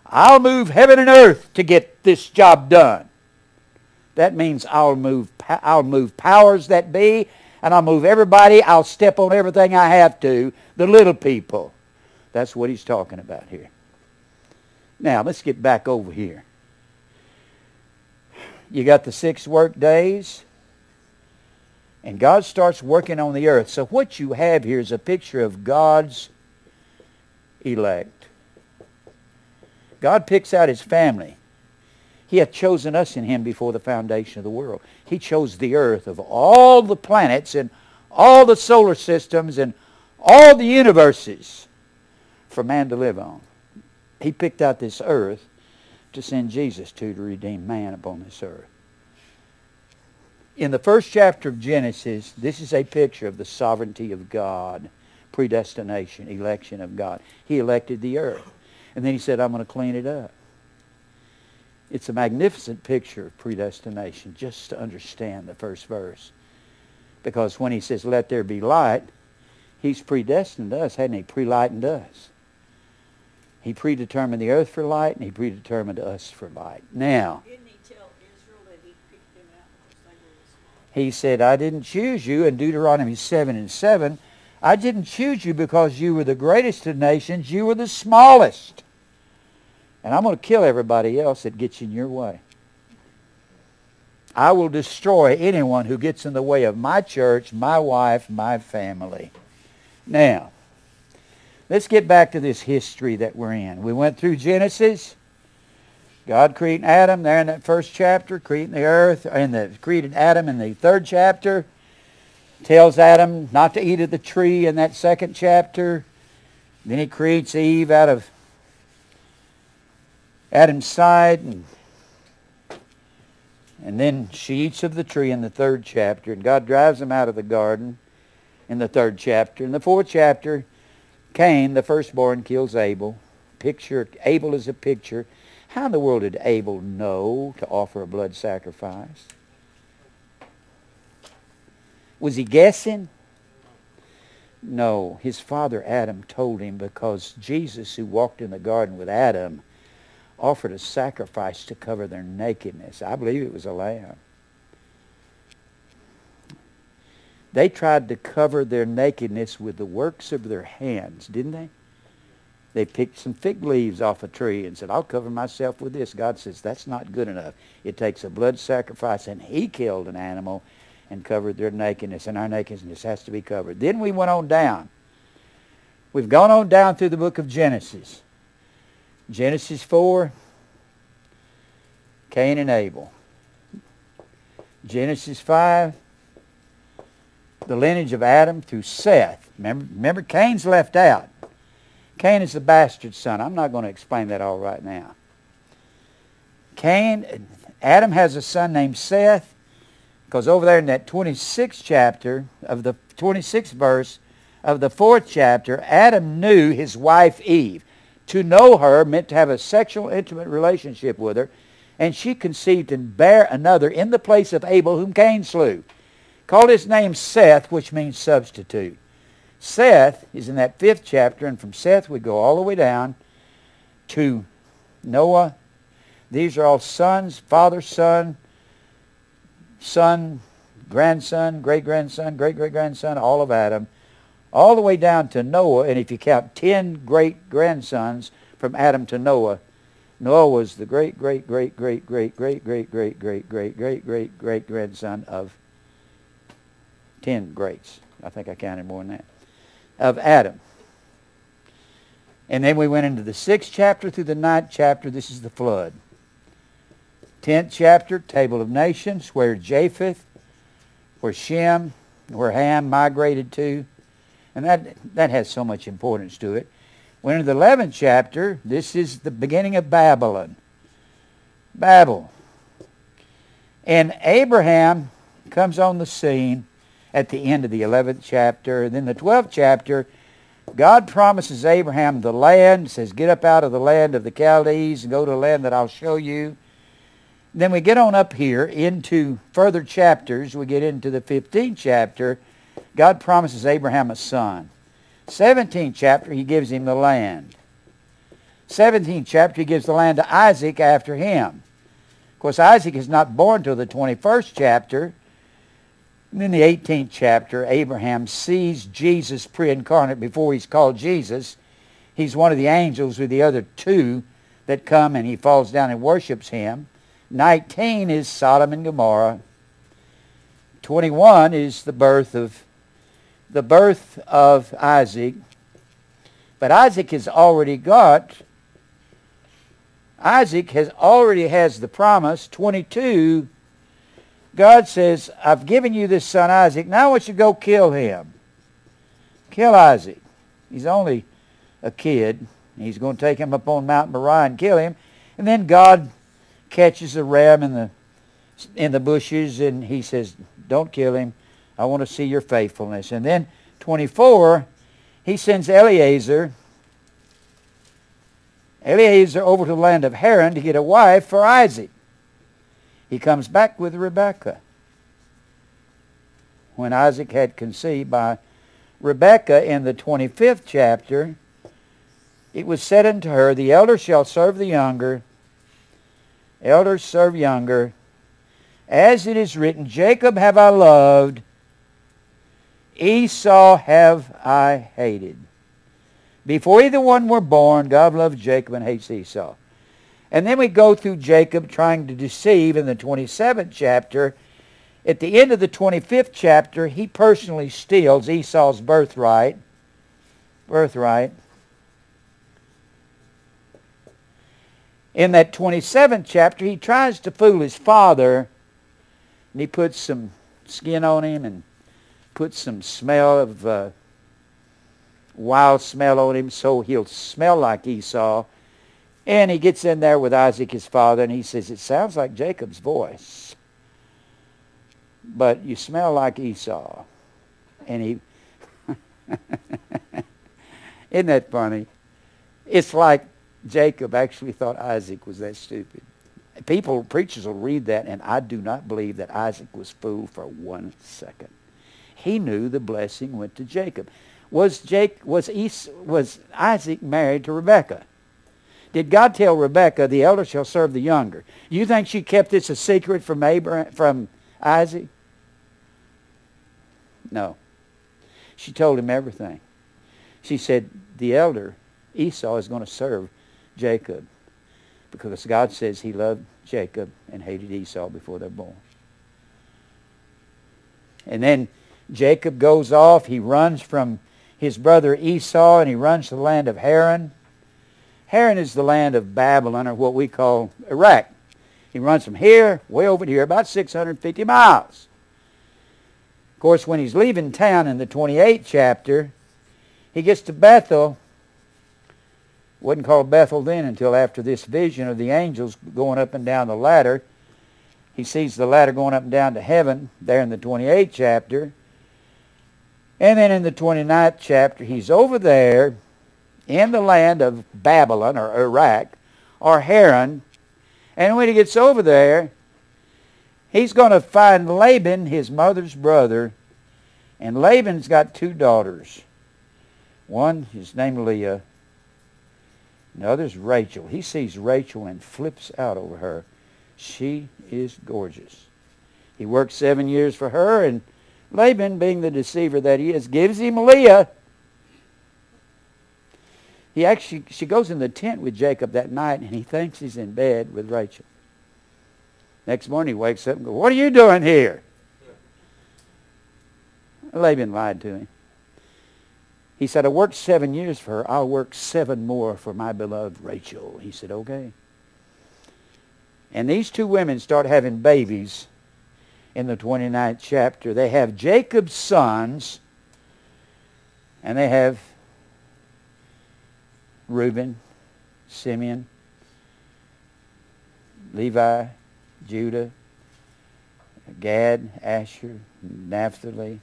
I'll move heaven and earth to get this job done, that means I'll move powers that be, and I'll move everybody. I'll step on everything I have to, the little people. That's what he's talking about here. Now, let's get back over here. You got the 6 work days, and God starts working on the earth. So what you have here is a picture of God's elect. God picks out his family. He hath chosen us in him before the foundation of the world. He chose the earth of all the planets and all the solar systems and all the universes for man to live on. He picked out this earth to send Jesus to redeem man upon this earth. In the first chapter of Genesis, this is a picture of the sovereignty of God, predestination, election of God. He elected the earth. And then he said, I'm going to clean it up. It's a magnificent picture of predestination, just to understand the first verse. Because when he says, let there be light, he's predestined us, hadn't he? Pre-lightened us. He predetermined the earth for light, and he predetermined us for light. Now, didn't he tell He said, I didn't choose you, in Deuteronomy 7:7, I didn't choose you because you were the greatest of nations, you were the smallest. And I'm going to kill everybody else that gets in your way. I will destroy anyone who gets in the way of my church, my wife, my family. Now, let's get back to this history that we're in. We went through Genesis. God created Adam there in that first chapter, created Adam in the third chapter. Tells Adam not to eat of the tree in that second chapter. Then he creates Eve out of Adam's side, and then she eats of the tree in the third chapter. And God drives them out of the garden in the third chapter. In the fourth chapter, Cain, the firstborn, kills Abel. Abel is a picture. How in the world did Abel know to offer a blood sacrifice? Was he guessing? No. His father Adam told him, because Jesus, who walked in the garden with Adam, offered a sacrifice to cover their nakedness. I believe it was a lamb. They tried to cover their nakedness with the works of their hands, didn't they? They picked some fig leaves off a tree and said, I'll cover myself with this. God says, that's not good enough. It takes a blood sacrifice, and he killed an animal and covered their nakedness, and our nakedness has to be covered. Then we went on down. We've gone on down through the book of Genesis. Genesis 4, Cain and Abel. Genesis 5, the lineage of Adam through Seth. Remember, Cain's left out. Cain is the bastard son. I'm not going to explain that all right now. Adam has a son named Seth, because over there in that 26th chapter of the 26th verse of the 4th chapter, Adam knew his wife Eve. To know her meant to have a sexual, intimate relationship with her, and she conceived and bare another in the place of Abel, whom Cain slew. Called his name Seth, which means substitute. Seth is in that 5th chapter, and from Seth we go all the way down to Noah. These are all sons, father, son, grandson, great-grandson, great-great-grandson, all of Adam, all the way down to Noah. And if you count 10 great-grandsons from Adam to Noah, Noah was the great-great-great-great-great-great-great-great-great-great-great-great-great-great-great-grandson of 10 greats. I think I counted more than that. Of Adam. And then we went into the 6th chapter through the 9th chapter. This is the flood. 10th chapter, Table of Nations, where Japheth, where Shem, where Ham migrated to. And that has so much importance to it. Went into the 11th chapter. This is the beginning of Babylon. Babel. And Abraham comes on the scene at the end of the 11th chapter. And then the 12th chapter, God promises Abraham the land, says, get up out of the land of the Chaldees and go to a land that I'll show you. And then we get on up here into further chapters. We get into the 15th chapter. God promises Abraham a son. 17th chapter, he gives him the land. 17th chapter, he gives the land to Isaac after him. Of course, Isaac is not born till the 21st chapter. And in the 18th chapter, Abraham sees Jesus pre-incarnate before he's called Jesus. He's one of the angels with the other two that come, and he falls down and worships him. 19 is Sodom and Gomorrah. 21 is the birth of Isaac. But Isaac already has the promise. 22, God says, I've given you this son Isaac. Now I want you to go kill him. Kill Isaac. He's only a kid. He's going to take him up on Mount Moriah and kill him. And then God catches a ram in the bushes, and he says, don't kill him. I want to see your faithfulness. And then 24, he sends Eliezer over to the land of Haran to get a wife for Isaac. He comes back with Rebekah. When Isaac had conceived by Rebekah in the 25th chapter, it was said unto her, the elder shall serve the younger. Elders serve younger. As it is written, Jacob have I loved, Esau have I hated. Before either one were born, God loved Jacob and hates Esau. And then we go through Jacob trying to deceive in the 27th chapter. At the end of the 25th chapter, he personally steals Esau's birthright. In that 27th chapter, he tries to fool his father, and he puts some skin on him and puts some smell of wild smell on him so he'll smell like Esau. And he gets in there with Isaac, his father, and he says, it sounds like Jacob's voice, but you smell like Esau. And he... Isn't that funny? It's like Jacob actually thought Isaac was that stupid. People, preachers will read that, and I do not believe that Isaac was fooled for 1 second. He knew the blessing went to Jacob. Was Isaac married to Rebekah? Did God tell Rebekah, the elder shall serve the younger? You think she kept this a secret from Abraham, from Isaac? No. She told him everything. She said, the elder, Esau, is going to serve Jacob, because God says he loved Jacob and hated Esau before they're born. And then Jacob goes off. He runs from his brother Esau, and he runs to the land of Haran. Haran is the land of Babylon, or what we call Iraq. He runs from here, way over here, about 650 miles. Of course, when he's leaving town in the 28th chapter, he gets to Bethel. Wasn't called Bethel then until after this vision of the angels going up and down the ladder. He sees the ladder going up and down to heaven there in the 28th chapter. And then in the 29th chapter, he's over there in the land of Babylon or Iraq or Haran. And when he gets over there, he's going to find Laban, his mother's brother. And Laban's got two daughters. One is named Leah. The other's Rachel. He sees Rachel and flips out over her. She is gorgeous. He worked 7 years for her, and Laban, being the deceiver that he is, gives him Leah. She goes in the tent with Jacob that night, and he thinks he's in bed with Rachel. Next morning he wakes up and goes, what are you doing here? Laban lied to him. He said, I worked 7 years for her. I'll work 7 more for my beloved Rachel. He said, okay. And these two women start having babies in the 29th chapter. They have Jacob's sons, and they have Reuben, Simeon, Levi, Judah, Gad, Asher, Naphtali,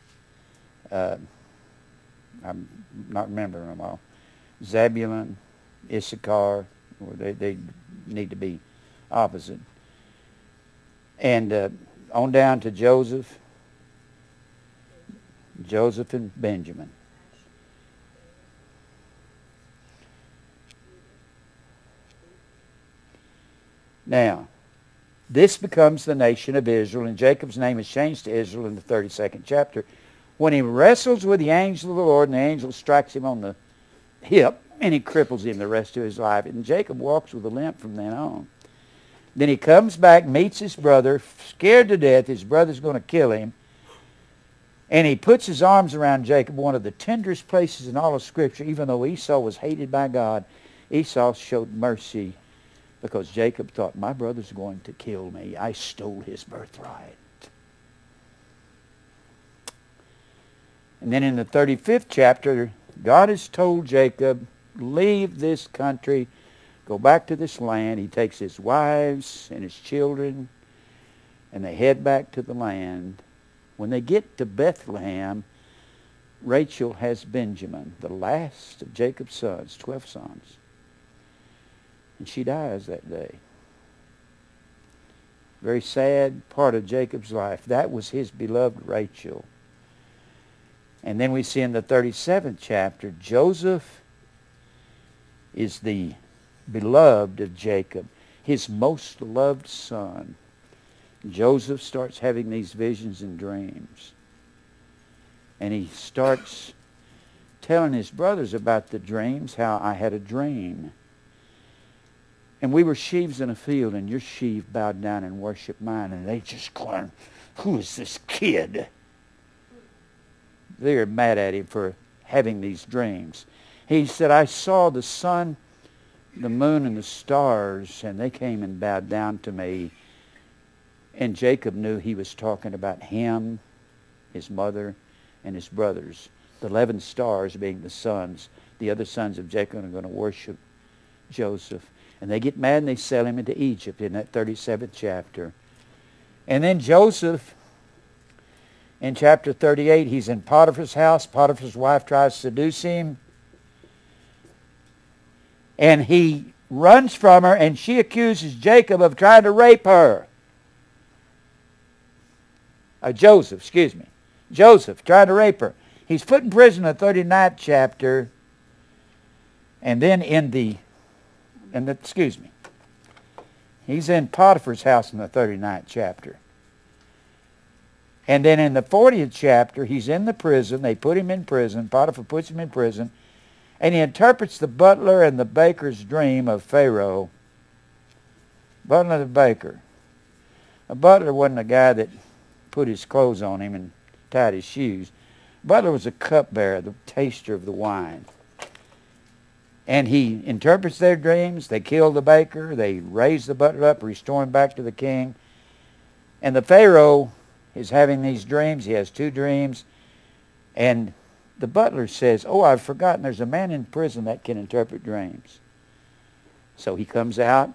I'm not remembering them all, Zebulun, Issachar, or they need to be opposite. And on down to Joseph and Benjamin. Now, this becomes the nation of Israel, and Jacob's name is changed to Israel in the 32nd chapter. When he wrestles with the angel of the Lord, and the angel strikes him on the hip, and he cripples him the rest of his life. And Jacob walks with a limp from then on. Then he comes back, meets his brother, scared to death. His brother's going to kill him. And he puts his arms around Jacob, one of the tenderest places in all of Scripture. Even though Esau was hated by God, Esau showed mercy, because Jacob thought, my brother's going to kill me. I stole his birthright. And then in the 35th chapter, God has told Jacob, leave this country, go back to this land. He takes his wives and his children, and they head back to the land. When they get to Bethlehem, Rachel has Benjamin, the last of Jacob's sons, 12 sons. And she dies that day. Very sad part of Jacob's life. That was his beloved Rachel. And then we see in the 37th chapter, Joseph is the beloved of Jacob, his most loved son. Joseph starts having these visions and dreams. And he starts telling his brothers about the dreams, how I had a dream. And we were sheaves in a field, and your sheaf bowed down and worshiped mine. And they just clung, who is this kid? They were mad at him for having these dreams. He said, I saw the sun, the moon, and the stars, and they came and bowed down to me. And Jacob knew he was talking about him, his mother, and his brothers. The 11 stars being the sons. The other sons of Jacob are going to worship Joseph. And they get mad and they sell him into Egypt in that 37th chapter. And then Joseph, in chapter 38, he's in Potiphar's house. Potiphar's wife tries to seduce him. And he runs from her, and she accuses Jacob of trying to rape her. Joseph, excuse me. Joseph tried to rape her. He's put in prison in the 39th chapter. And then he's in Potiphar's house in the 39th chapter. And then in the 40th chapter, he's in the prison. They put him in prison. Potiphar puts him in prison. And he interprets the butler and the baker's dream of Pharaoh. Butler the baker. A butler wasn't a guy that put his clothes on him and tied his shoes. Butler was a cupbearer, the taster of the wine. And he interprets their dreams. They kill the baker. They raise the butler up, restore him back to the king. And the Pharaoh is having these dreams. He has two dreams. And the butler says, oh, I've forgotten there's a man in prison that can interpret dreams. So he comes out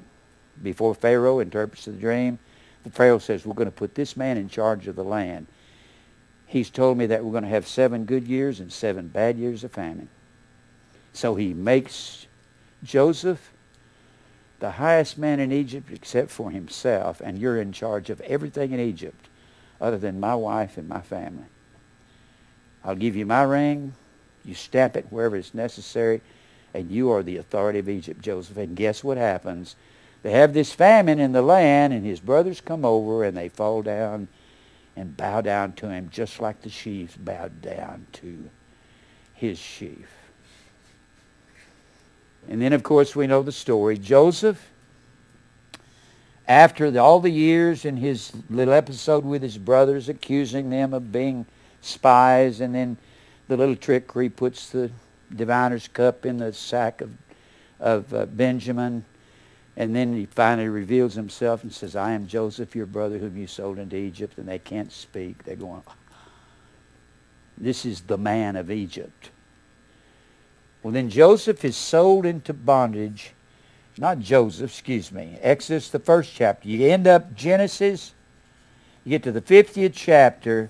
before Pharaoh, interprets the dream. The Pharaoh says, we're going to put this man in charge of the land. He's told me that we're going to have 7 good years and 7 bad years of famine. So he makes Joseph the highest man in Egypt except for himself, and you're in charge of everything in Egypt other than my wife and my family. I'll give you my ring, you stamp it wherever it's necessary, and you are the authority of Egypt, Joseph. And guess what happens? They have this famine in the land, and his brothers come over, and they fall down and bow down to him just like the sheaves bowed down to his sheaf. And then, of course, we know the story. Joseph, after all the years in his little episode with his brothers, accusing them of being spies, and then the little trick where he puts the diviner's cup in the sack of Benjamin, and then he finally reveals himself and says, I am Joseph, your brother, whom you sold into Egypt. And they can't speak. They're going, this is the man of Egypt. Well, then Joseph is sold into bondage. Not Joseph, excuse me. Exodus, the 1st chapter. You end up Genesis. You get to the 50th chapter.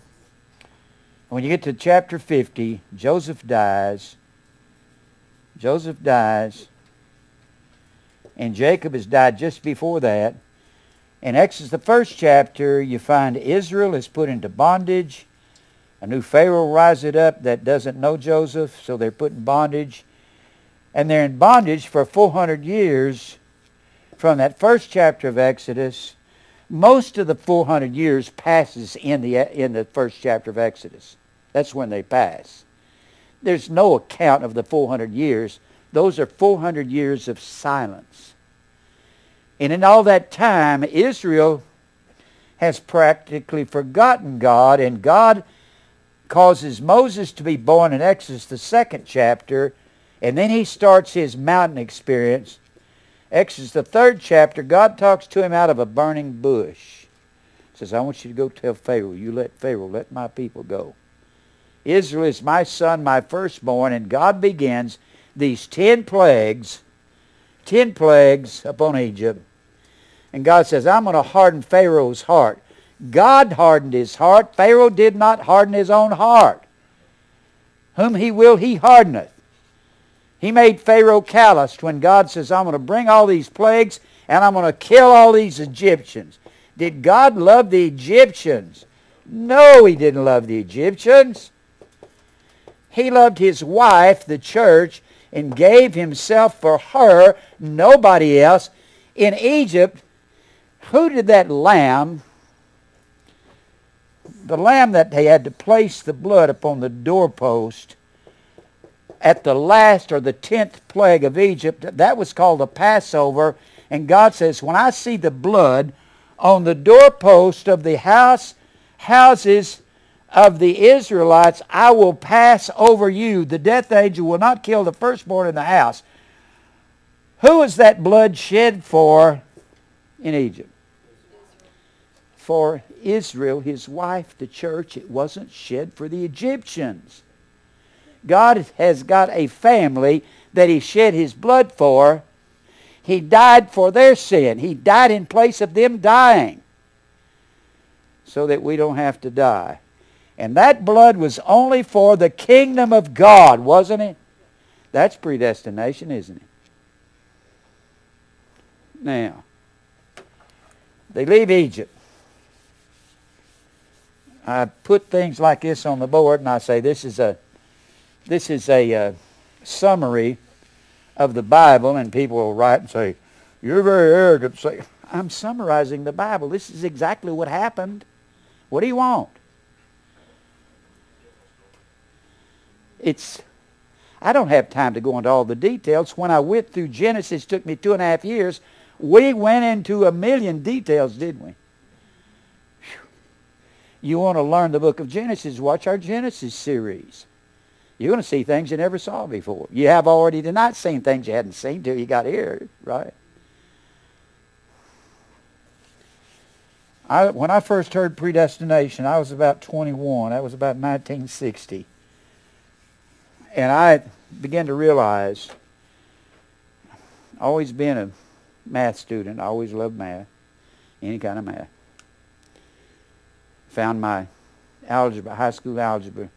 When you get to chapter 50, Joseph dies. Joseph dies. And Jacob has died just before that. In Exodus, the 1st chapter, you find Israel is put into bondage. A new Pharaoh rises up that doesn't know Joseph, so they're put in bondage. And they're in bondage for 400 years from that 1st chapter of Exodus. Most of the 400 years passes in the 1st chapter of Exodus. That's when they pass. There's no account of the 400 years. Those are 400 years of silence. And in all that time, Israel has practically forgotten God, and God causes Moses to be born in Exodus, the 2nd chapter, and then he starts his mountain experience. Exodus, the 3rd chapter, God talks to him out of a burning bush. He says, I want you to go tell Pharaoh, you let Pharaoh, let my people go. Israel is my son, my firstborn, and God begins these 10 plagues upon Egypt. And God says, I'm going to harden Pharaoh's heart. God hardened his heart. Pharaoh did not harden his own heart. Whom he will, he hardeneth. He made Pharaoh calloused when God says, I'm going to bring all these plagues and I'm going to kill all these Egyptians. Did God love the Egyptians? No, he didn't love the Egyptians. He loved his wife, the church, and gave himself for her, nobody else. In Egypt, who did that lamb the lamb that they had to place the blood upon the doorpost at the last or the 10th plague of Egypt, that was called the Passover. And God says, when I see the blood on the doorpost of the houses of the Israelites, I will pass over you. The death angel will not kill the firstborn in the house. Who was that blood shed for in Egypt? For Israel, his wife, the church. It wasn't shed for the Egyptians. God has got a family that he shed his blood for. He died for their sin. He died in place of them dying so that we don't have to die. And that blood was only for the kingdom of God, wasn't it? That's predestination, isn't it? Now, they leave Egypt. I put things like this on the board and I say this is a summary of the Bible, and people will write and say, you're very arrogant. Say, I'm summarizing the Bible. This is exactly what happened. What do you want? I don't have time to go into all the details. When I went through Genesis, it took me 2.5 years. We went into 1,000,000 details, didn't we? You want to learn the book of Genesis, watch our Genesis series. You're going to see things you never saw before. You have already tonight seen things you hadn't seen till you got here, right? When I first heard predestination, I was about 21. That was about 1960. And I began to realize, always been a math student, I always loved math, any kind of math. Found my algebra, high school algebra,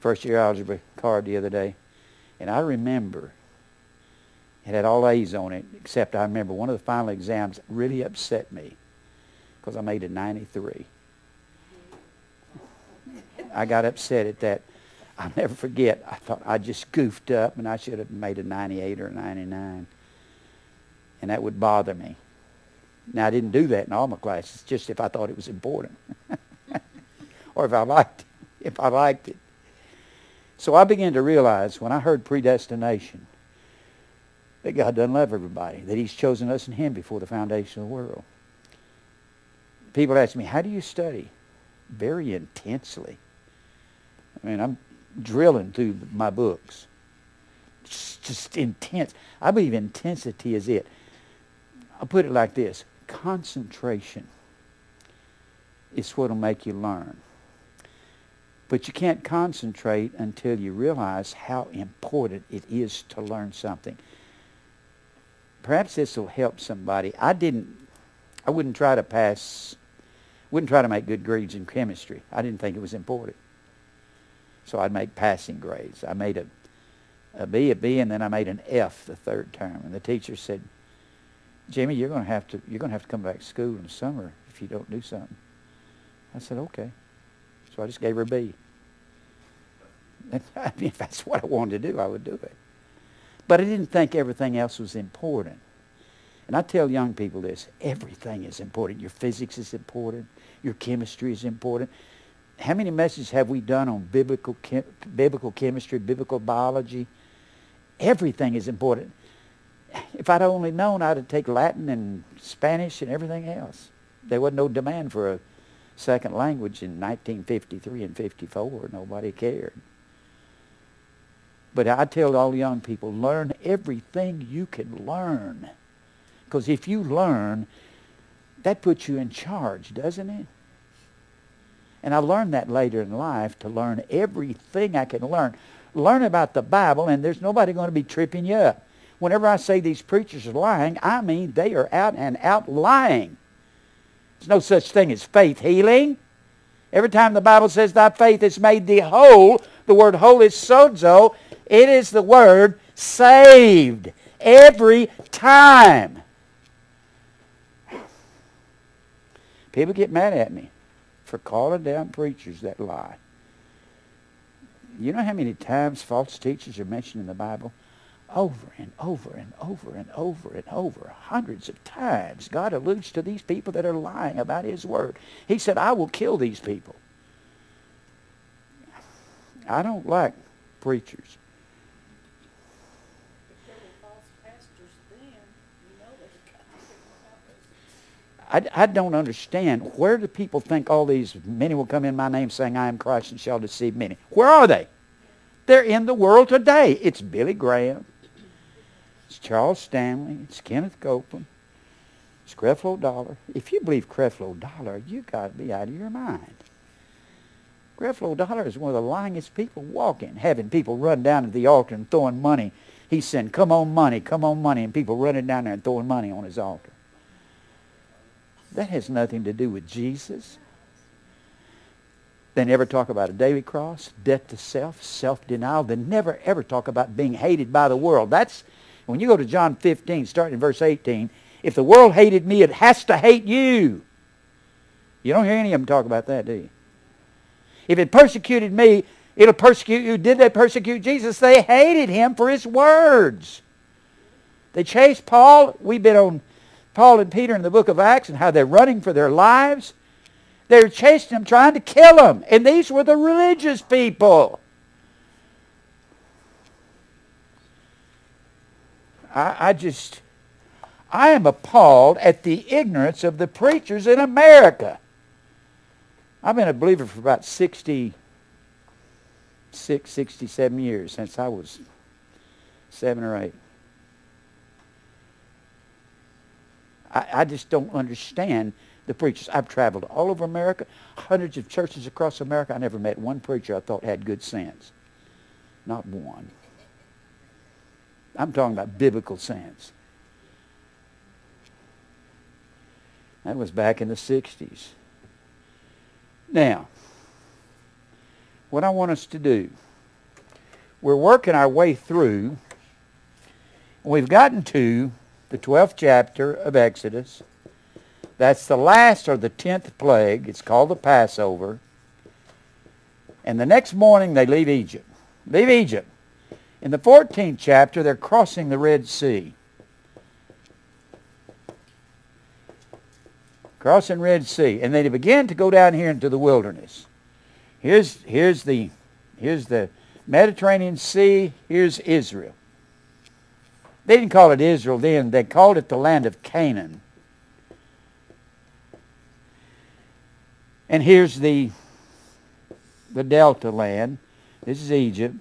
first year algebra card the other day, and I remember it had all A's on it, except I remember one of the final exams really upset me because I made a 93. I got upset at that. I'll never forget. I thought I just goofed up and I should have made a 98 or a 99, and that would bother me. Now, I didn't do that in all my classes, just if I thought it was important or if I liked it. So I began to realize when I heard predestination that God doesn't love everybody, that he's chosen us and him before the foundation of the world. People ask me, how do you study? Very intensely. I mean, I'm drilling through my books. It's just intense. I believe intensity is it. I'll put it like this. Concentration is what will make you learn. But you can't concentrate until you realize how important it is to learn something. Perhaps this will help somebody. I wouldn't try to pass, wouldn't try to make good grades in chemistry. I didn't think it was important. So I'd make passing grades. I made a B, and then I made an F the third term. And the teacher said, Jimmy, you're going to have to come back to school in the summer if you don't do something. I said, okay. So I just gave her a B. I mean, if that's what I wanted to do, I would do it. But I didn't think everything else was important. And I tell young people this, everything is important. Your physics is important. Your chemistry is important. How many messages have we done on biblical chemistry, biblical biology? Everything is important. If I'd only known, I'd have taken Latin and Spanish and everything else. There wasn't no demand for a second language in 1953 and 54. Nobody cared. But I tell all young people, learn everything you can learn. Because if you learn, that puts you in charge, doesn't it? And I learned that later in life, to learn everything I can learn. Learn about the Bible, and there's nobody going to be tripping you up. Whenever I say these preachers are lying, I mean they are out and out lying. There's no such thing as faith healing. Every time the Bible says thy faith has made thee whole, the word whole is sozo. It is the word saved. Every time. People get mad at me for calling down preachers that lie. You know how many times false teachers are mentioned in the Bible? Over and over and over and over and over, hundreds of times, God alludes to these people that are lying about his word. He said, I will kill these people. I don't like preachers. I don't understand. Where do people think all these men will come in my name saying, I am Christ and shall deceive many? Where are they? They're in the world today. It's Billy Graham. It's Charles Stanley. It's Kenneth Copeland. It's Creflo Dollar. If you believe Creflo Dollar, you've got to be out of your mind. Creflo Dollar is one of the lyingest people walking, having people run down to the altar and throwing money. He's saying, come on money, and people running down there and throwing money on his altar. That has nothing to do with Jesus. They never talk about a daily cross, death to self, self-denial. They never, ever talk about being hated by the world. That's, when you go to John 15, starting in verse 18, if the world hated me, it has to hate you. You don't hear any of them talk about that, do you? If it persecuted me, it'll persecute you. Did they persecute Jesus? They hated him for his words. They chased Paul. We've been on Paul and Peter in the book of Acts and how they're running for their lives. They're chasing them, trying to kill them. And these were the religious people. I am appalled at the ignorance of the preachers in America. I've been a believer for about 67 years, since I was 7 or 8. I just don't understand the preachers. I've traveled all over America, hundreds of churches across America. I never met one preacher I thought had good sense. Not one. I'm talking about biblical sense. That was back in the 60s. Now, what I want us to do, we're working our way through, and we've gotten to the 12th chapter of Exodus. That's the last or the 10th plague. It's called the Passover. And the next morning they leave Egypt. Leave Egypt. In the 14th chapter, they're crossing the Red Sea. Crossing Red Sea. And they begin to go down here into the wilderness. Here's the Mediterranean Sea. Here's Israel. They didn't call it Israel then. They called it the land of Canaan. And here's the Delta land. This is Egypt.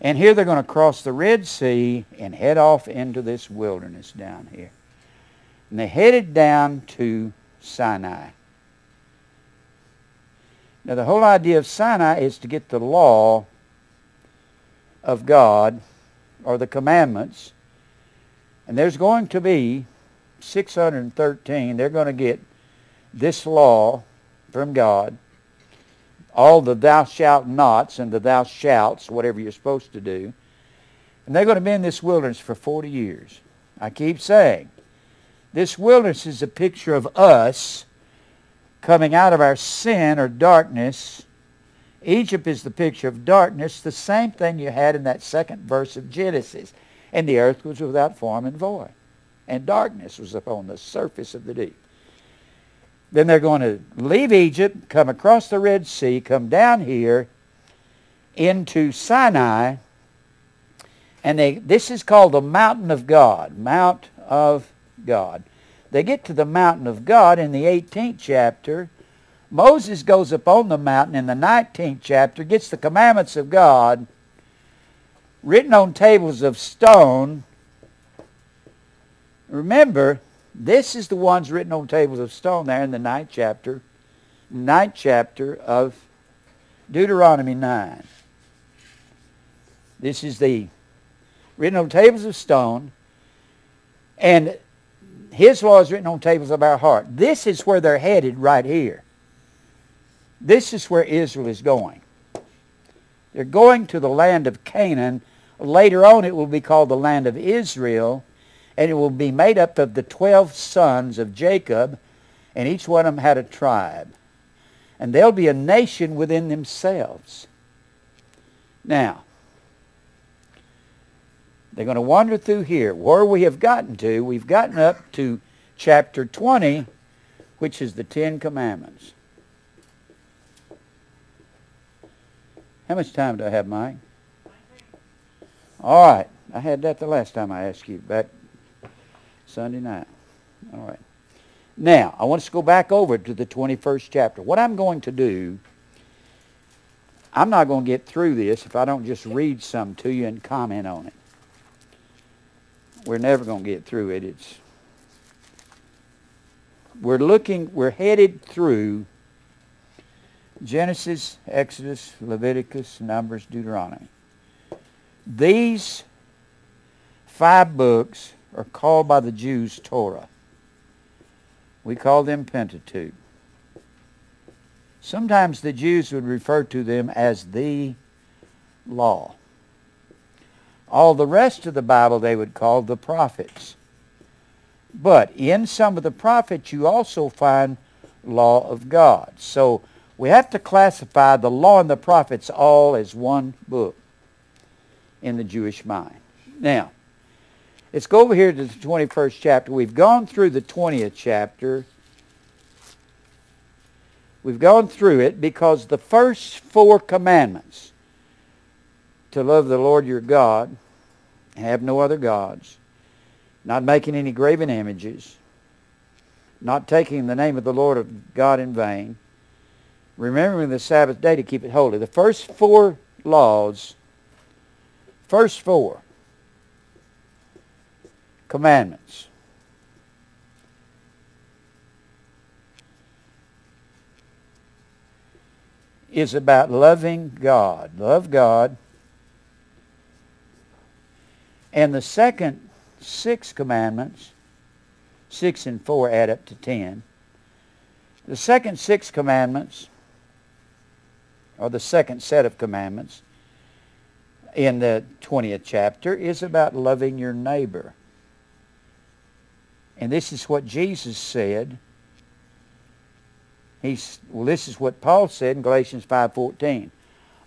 And here they're going to cross the Red Sea and head off into this wilderness down here. And they headed down to Sinai. Now the whole idea of Sinai is to get the law of God, or the commandments, and there's going to be 613. They're going to get this law from God, all the thou shalt nots and the thou shalts, whatever you're supposed to do, and they're going to be in this wilderness for 40 years. I keep saying, this wilderness is a picture of us coming out of our sin or darkness. Egypt is the picture of darkness, the same thing you had in that second verse of Genesis. And the earth was without form and void, and darkness was upon the surface of the deep. Then they're going to leave Egypt, come across the Red Sea, come down here into Sinai, and this is called the Mountain of God, Mount of God. They get to the Mountain of God in the 18th chapter. Moses goes up on the mountain in the 19th chapter, gets the commandments of God written on tables of stone. Remember, this is the ones written on tables of stone there in the 9th chapter of Deuteronomy 9. This is the written on tables of stone, and his law is written on tables of our heart. This is where they're headed right here. This is where Israel is going. They're going to the land of Canaan. Later on it will be called the land of Israel, and it will be made up of the 12 sons of Jacob, and each one of them had a tribe. And they'll be a nation within themselves. Now, they're going to wander through here. Where we have gotten to, we've gotten up to chapter 20, which is the 10 Commandments. How much time do I have, Mike? All right. I had that the last time I asked you, back Sunday night. All right. Now, I want us to go back over to the 21st chapter. What I'm going to do, I'm not going to get through this if I don't just read some to you and comment on it. We're never going to get through it. We're headed through Genesis, Exodus, Leviticus, Numbers, Deuteronomy. These 5 books are called by the Jews Torah. We call them Pentateuch. Sometimes the Jews would refer to them as the law. All the rest of the Bible they would call the prophets. But in some of the prophets you also find law of God. So we have to classify the law and the prophets all as one book in the Jewish mind. Now, let's go over here to the 21st chapter. We've gone through the 20th chapter. We've gone through it because the first 4 commandments, to love the Lord your God, have no other gods, not making any graven images, not taking the name of the Lord of God in vain, remembering the Sabbath day to keep it holy. The first 4 laws, first 4 commandments is about loving God. Love God. And the second 6 commandments, 6 and 4 add up to 10. The second 6 commandments, or the second set of commandments in the 20th chapter, is about loving your neighbor. And this is what Jesus said. This is what Paul said in Galatians 5:14.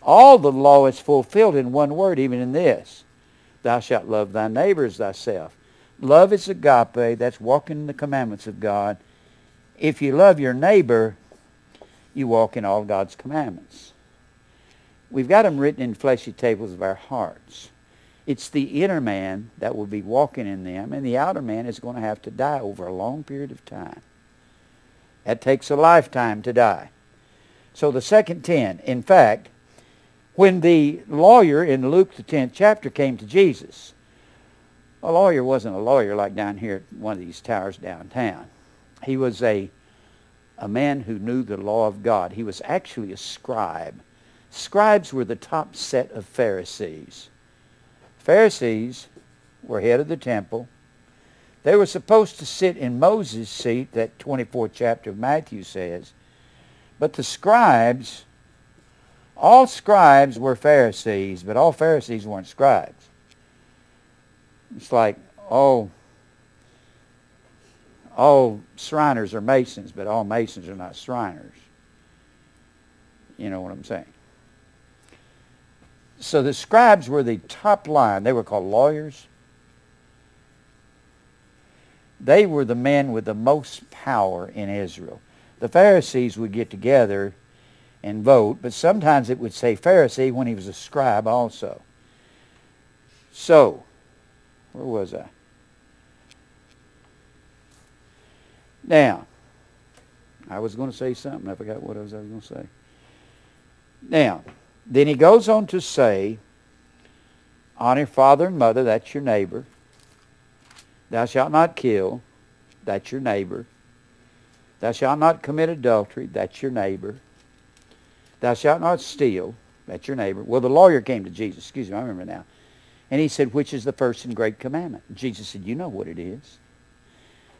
All the law is fulfilled in one word, even in this. Thou shalt love thy neighbor as thyself. Love is agape. That's walking in the commandments of God. If you love your neighbor, you walk in all God's commandments. We've got them written in fleshy tables of our hearts. It's the inner man that will be walking in them, and the outer man is going to have to die over a long period of time. That takes a lifetime to die. So the second 10, in fact, when the lawyer in Luke, the 10th chapter, came to Jesus, a lawyer wasn't a lawyer like down here at one of these towers downtown. He was a man who knew the law of God. He was actually a scribe. Scribes were the top set of Pharisees. Pharisees were head of the temple. They were supposed to sit in Moses' seat, that 24th chapter of Matthew says. But the scribes... all scribes were Pharisees, but all Pharisees weren't scribes. It's like all Shriners are Masons, but all Masons are not Shriners. You know what I'm saying? So the scribes were the top line. They were called lawyers. They were the men with the most power in Israel. The Pharisees would get together and vote, but sometimes it would say Pharisee when he was a scribe also. So, where was I? Now, I was going to say something. I forgot what I was going to say. Now, then he goes on to say, honor father and mother, that's your neighbor. Thou shalt not kill, that's your neighbor. Thou shalt not commit adultery, that's your neighbor. Thou shalt not steal, that's your neighbor. Well, the lawyer came to Jesus, excuse me, I remember now. And he said, which is the first and great commandment? Jesus said, you know what it is.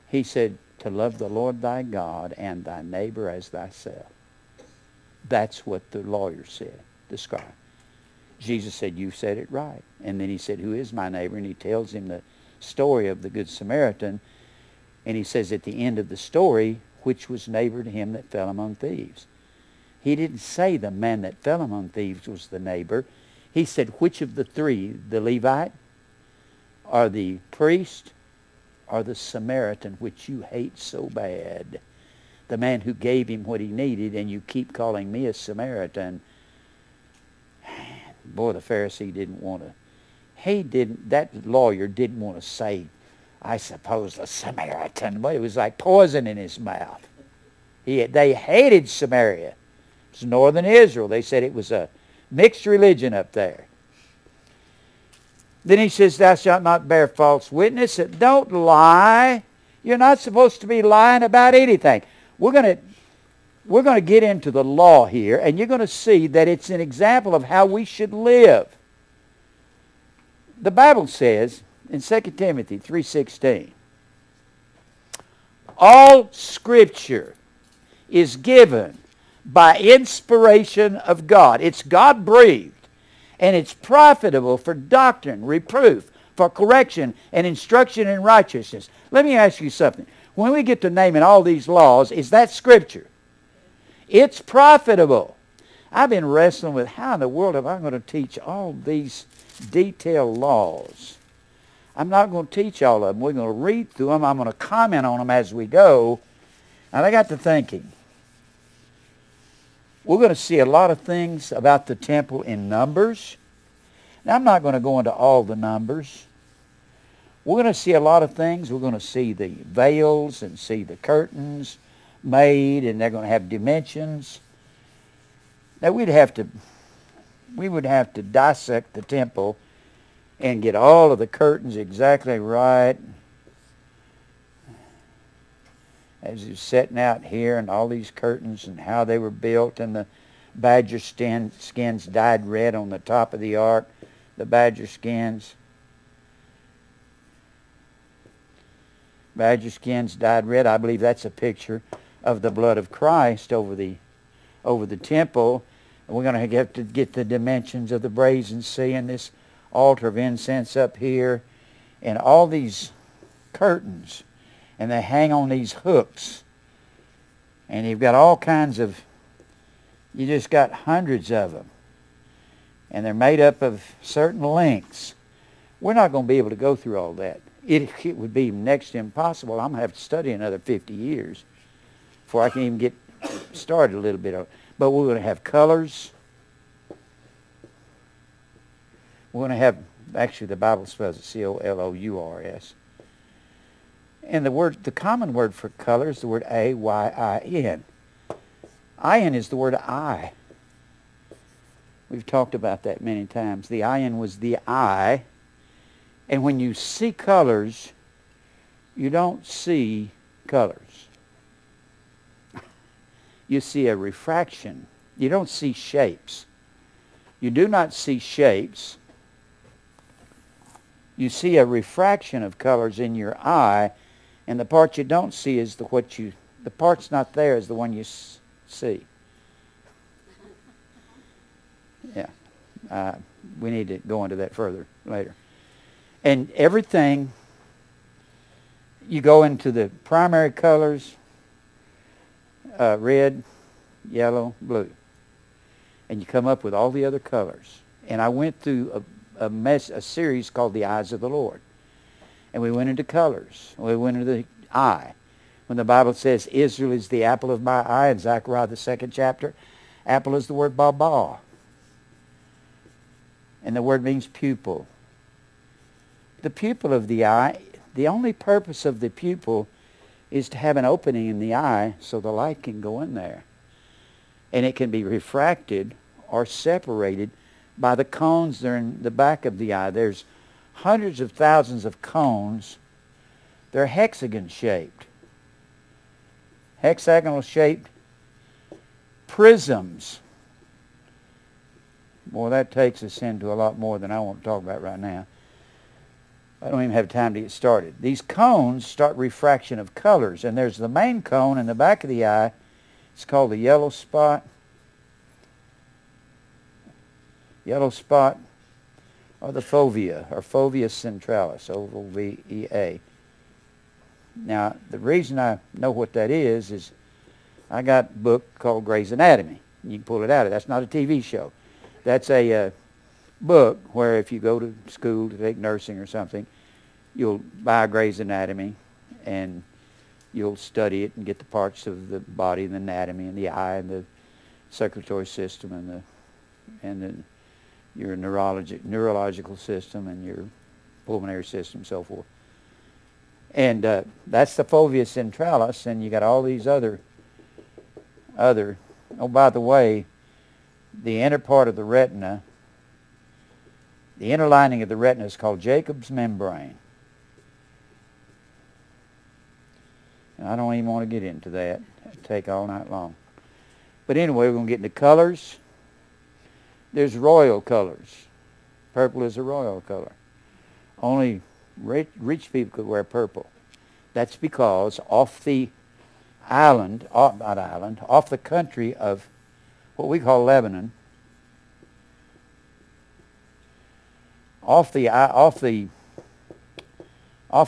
He said, to love the Lord thy God and thy neighbor as thyself. That's what the lawyer said, the scribe. Jesus said, you've said it right. And then he said, who is my neighbor? And he tells him the story of the Good Samaritan. And he says at the end of the story, which was neighbor to him that fell among thieves. He didn't say the man that fell among thieves was the neighbor. He said, which of the three, the Levite, or the priest, or the Samaritan, which you hate so bad, the man who gave him what he needed, and you keep calling me a Samaritan, Boy, the Pharisee didn't want to. He didn't. That lawyer didn't want to say, I suppose, the Samaritan. But it was like poison in his mouth. They hated Samaria. It's northern Israel. They said it was a mixed religion up there. Then he says, thou shalt not bear false witness. Don't lie. You're not supposed to be lying about anything. We're going to get into the law here, and you're going to see that it's an example of how we should live. The Bible says in 2 Timothy 3:16, all Scripture is given by inspiration of God. It's God-breathed. And it's profitable for doctrine, reproof, for correction, and instruction in righteousness. Let me ask you something. When we get to naming all these laws, is that Scripture? It's profitable. I've been wrestling with how in the world am I going to teach all these detailed laws? I'm not going to teach all of them. We're going to read through them. I'm going to comment on them as we go. And I got to thinking. We're going to see a lot of things about the temple in Numbers. Now, I'm not going to go into all the Numbers. We're going to see a lot of things. We're going to see the veils and see the curtains made, and they're going to have dimensions. Now, we would have to dissect the temple and get all of the curtains exactly right. As he's setting out here and all these curtains and how they were built, and the badger skins dyed red on the top of the ark, the badger skins. Badger skins dyed red, I believe that's a picture of the blood of Christ over the temple. And we're going to have to get the dimensions of the brazen sea and this altar of incense up here and all these curtains. And they hang on these hooks. And you've got all kinds of, you just got hundreds of them. And they're made up of certain lengths. We're not going to be able to go through all that. It would be next to impossible. I'm going to have to study another 50 years before I can even get started a little bit. But we're going to have colors. We're going to have, actually the Bible spells it C-O-L-O-U-R-S. And the common word for color is the word A-Y-I-N. Iron is the word eye. We've talked about that many times. The iron was the eye. And when you see colors, you don't see colors. You see a refraction. You don't see shapes. You do not see shapes. You see a refraction of colors in your eye. And the part you don't see is the part's not there is the one you see. Yeah. We need to go into that further later. And everything, you go into the primary colors, red, yellow, blue. And you come up with all the other colors. And I went through a series called The Eyes of the Lord. And we went into colors. We went into the eye. When the Bible says, Israel is the apple of my eye, in Zechariah the 2nd chapter, apple is the word baba. And the word means pupil. The pupil of the eye, the only purpose of the pupil is to have an opening in the eye so the light can go in there. And it can be refracted or separated by the cones that are in the back of the eye. There's hundreds of thousands of cones. They're hexagon-shaped. Hexagonal-shaped prisms. Boy, that takes us into a lot more than I want to talk about right now. I don't even have time to get started. These cones start refraction of colors, and there's the main cone in the back of the eye. It's called the yellow spot. Yellow spot. Or the fovea, or fovea centralis, O-V-E-A. Now, the reason I know what that is I got a book called Gray's Anatomy. You can pull it out. That's not a TV show. That's a book where if you go to school to take nursing or something, you'll buy Gray's Anatomy, and you'll study it and get the parts of the body and the anatomy and the eye and the circulatory system and the your neurological system and your pulmonary system, so forth. And that's the fovea centralis, and you got all these other. Oh, by the way, the inner part of the retina, the inner lining of the retina is called Jacob's membrane. And I don't even want to get into that. It'd take all night long. But anyway, we're going to get into colors. There's royal colors. Purple is a royal color. Only rich people could wear purple. That's because off the island, off the country of what we call Lebanon, off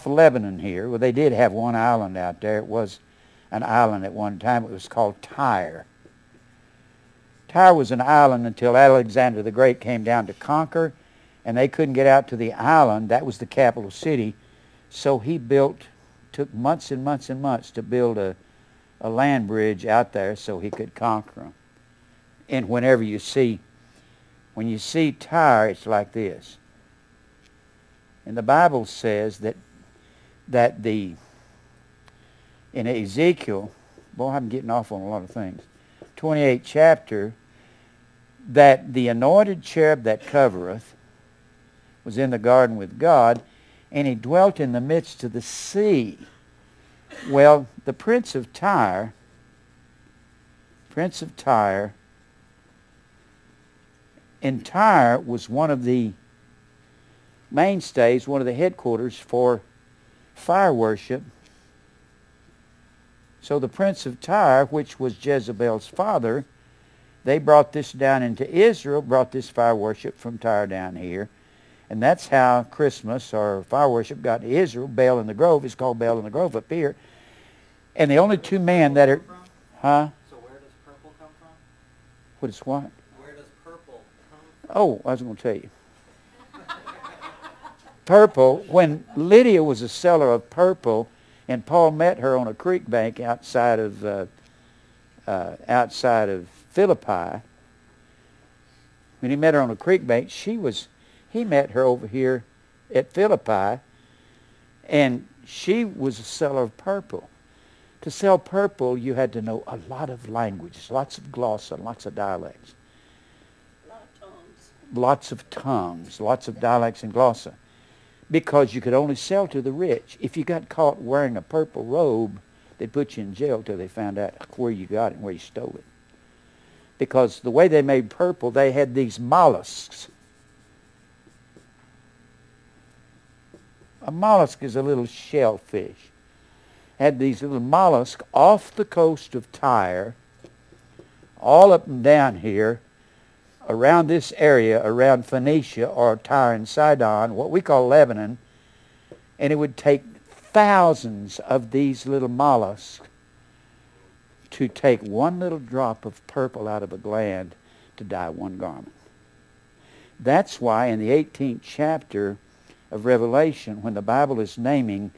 Lebanon here, well, they did have one island out there. It was an island at one time. It was called Tyre. Tyre was an island until Alexander the Great came down to conquer, and they couldn't get out to the island. That was the capital city. So he built, took months and months and months to build a land bridge out there so he could conquer them. And when you see Tyre, it's like this. And the Bible says that in Ezekiel, boy, I'm getting off on a lot of things, 28th chapter, that the anointed cherub that covereth was in the garden with God, and he dwelt in the midst of the sea. Well, the Prince of Tyre, in Tyre was one of the mainstays, one of the headquarters for fire worship. So the Prince of Tyre, which was Jezebel's father, they brought this down into Israel, brought this fire worship from Tyre down here. And that's how Christmas or fire worship got to Israel. Baal in the Grove is called Baal in the Grove up here. And the only two men that are... Huh? So where does purple come from? What is what? Where does purple come from? Oh, I was going to tell you. Purple, when Lydia was a seller of purple, and Paul met her on a creek bank outside of Philippi. When he met her on a creek bank, he met her over here at Philippi, and she was a seller of purple. To sell purple, you had to know a lot of languages, lots of glossa, lots of dialects, lots of tongues, lots of dialects and glossa. Because you could only sell to the rich. If you got caught wearing a purple robe, they'd put you in jail till they found out where you got it and where you stole it. Because the way they made purple, they had these mollusks. A mollusk is a little shellfish. Had these little mollusks off the coast of Tyre, all up and down here, around this area, around Phoenicia or Tyre and Sidon, what we call Lebanon, and it would take thousands of these little mollusks to take one little drop of purple out of a gland to dye one garment. That's why in the 18th chapter of Revelation, when the Bible is naming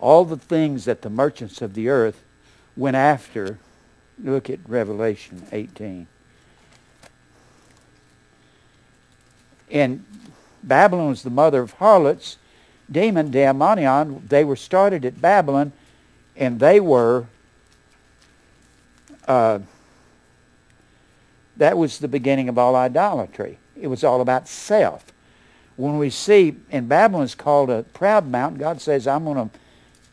all the things that the merchants of the earth went after, look at Revelation 18. And Babylon is the mother of harlots. Demon, daimonion, they were started at Babylon, and they were, that was the beginning of all idolatry. It was all about self. When we see, and Babylon is called a proud mountain, God says, I'm going to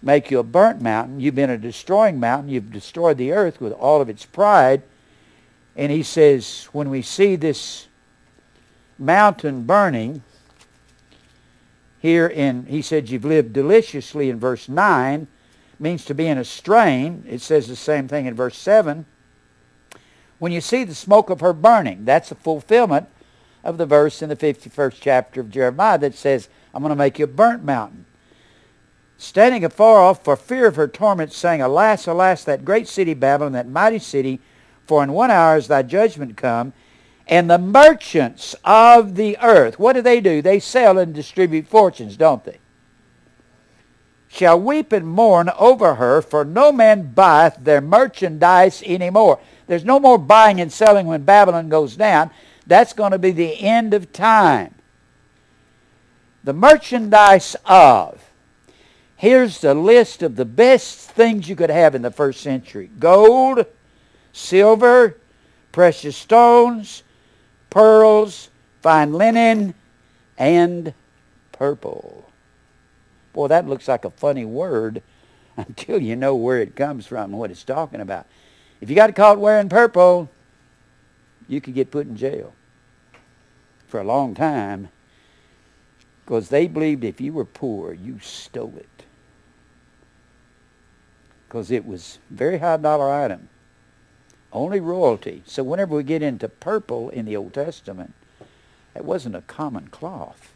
make you a burnt mountain. You've been a destroying mountain. You've destroyed the earth with all of its pride. And he says, when we see this mountain burning here in, he said, you've lived deliciously in verse 9, means to be in a strain. It says the same thing in verse 7. When you see the smoke of her burning, that's a fulfillment of the verse in the 51st chapter of Jeremiah that says, I'm going to make you a burnt mountain. Standing afar off for fear of her torment, saying, Alas, alas, that great city Babylon, that mighty city, for in 1 hour is thy judgment come. And the merchants of the earth, what do? They sell and distribute fortunes, don't they? Shall weep and mourn over her, for no man buyeth their merchandise anymore. There's no more buying and selling when Babylon goes down. That's going to be the end of time. The merchandise of. Here's the list of the best things you could have in the first century. Gold, silver, precious stones, pearls, fine linen, and purple. Boy, that looks like a funny word until you know where it comes from and what it's talking about. If you got caught wearing purple, you could get put in jail for a long time, because they believed if you were poor, you stole it, because it was a very high dollar item, only royalty. So whenever we get into purple in the Old Testament, it wasn't a common cloth.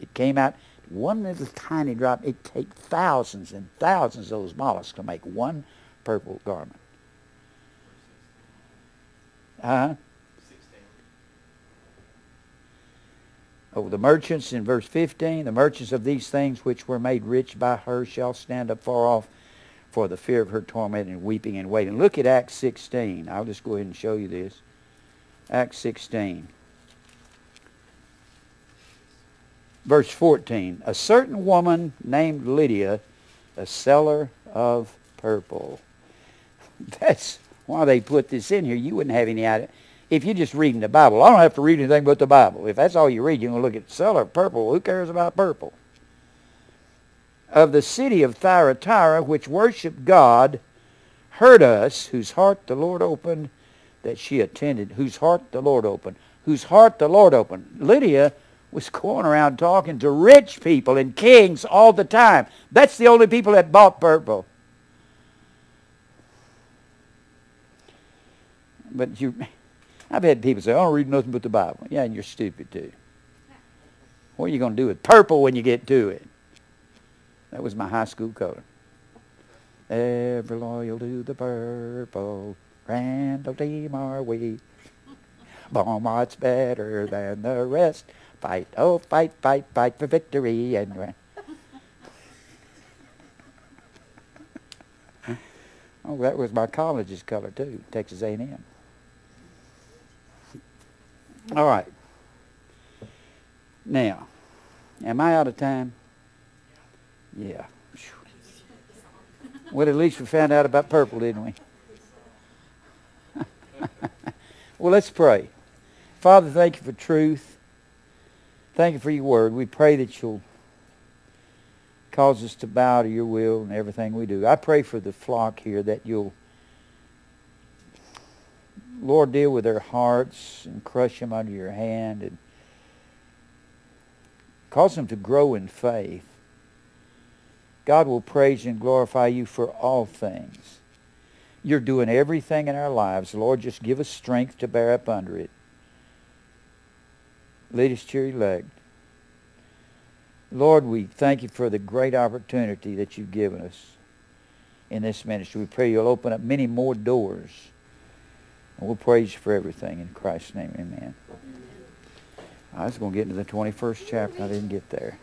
It came out one little tiny drop. It'd take thousands and thousands of those mollusks to make one purple garment. Oh, the merchants in verse 15, the merchants of these things which were made rich by her shall stand up far off for the fear of her torment and weeping and waiting. Look at Acts 16. I'll just go ahead and show you this. Acts 16. Verse 14. A certain woman named Lydia, a seller of purple. That's why they put this in here. You wouldn't have any idea. If you're just reading the Bible, I don't have to read anything but the Bible. If that's all you read, you're going to look at seller of purple. Who cares about purple? Of the city of Thyatira, which worshiped God, heard us, whose heart the Lord opened, that she attended. Whose heart the Lord opened. Whose heart the Lord opened. Lydia was going around talking to rich people and kings all the time. That's the only people that bought purple. But you... I've had people say, I don't read nothing but the Bible. Yeah, and you're stupid too. What are you going to do with purple when you get to it? That was my high school color. Ever loyal to the purple, Randall team are we. Beaumont's better than the rest. Fight, oh fight, fight, fight for victory. And oh, that was my college's color too, Texas A&M. All right. Now, am I out of time? Yeah. Well, at least we found out about purple, didn't we? Well, let's pray. Father, thank you for truth. Thank you for your word. We pray that you'll cause us to bow to your will in everything we do. I pray for the flock here that you'll, Lord, deal with their hearts and crush them under your hand and cause them to grow in faith. God will praise and glorify you for all things. You're doing everything in our lives. Lord, just give us strength to bear up under it. Lead us to your elect. Lord, we thank you for the great opportunity that you've given us in this ministry. We pray you'll open up many more doors. And we'll praise you for everything. In Christ's name, amen. I was going to get into the 21st chapter. I didn't get there.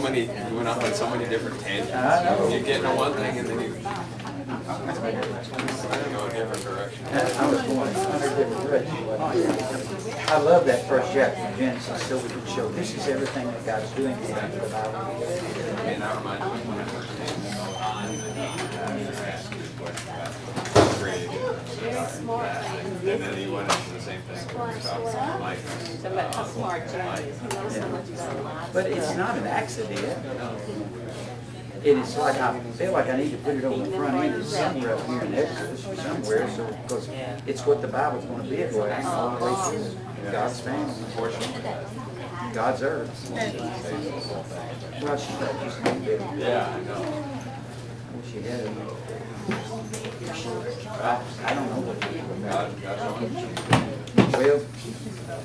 You went off on so many different tangents. You get into one thing and then you go a different direction. I was going 100 different directions. I love that first chapter of Genesis, so we can show this is everything that God's doing in the Bible. And that reminds me when I first came to Noah, he was asking this question about creating and then he went into the same thing. But it's not an accident. It is like I feel like I need to put it on the front end of somewhere up here in Exodus or somewhere, so because it's what the Bible's going to be about. It's all the way through God's family, God's earth. Well, she thought you should be better. Yeah, I know. She had it. I don't know what to do about it. will,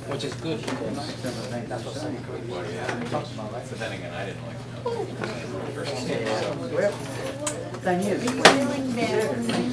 which is good. That's what Sunday talks about, right? But then again, I didn't like it. Well, the thing is,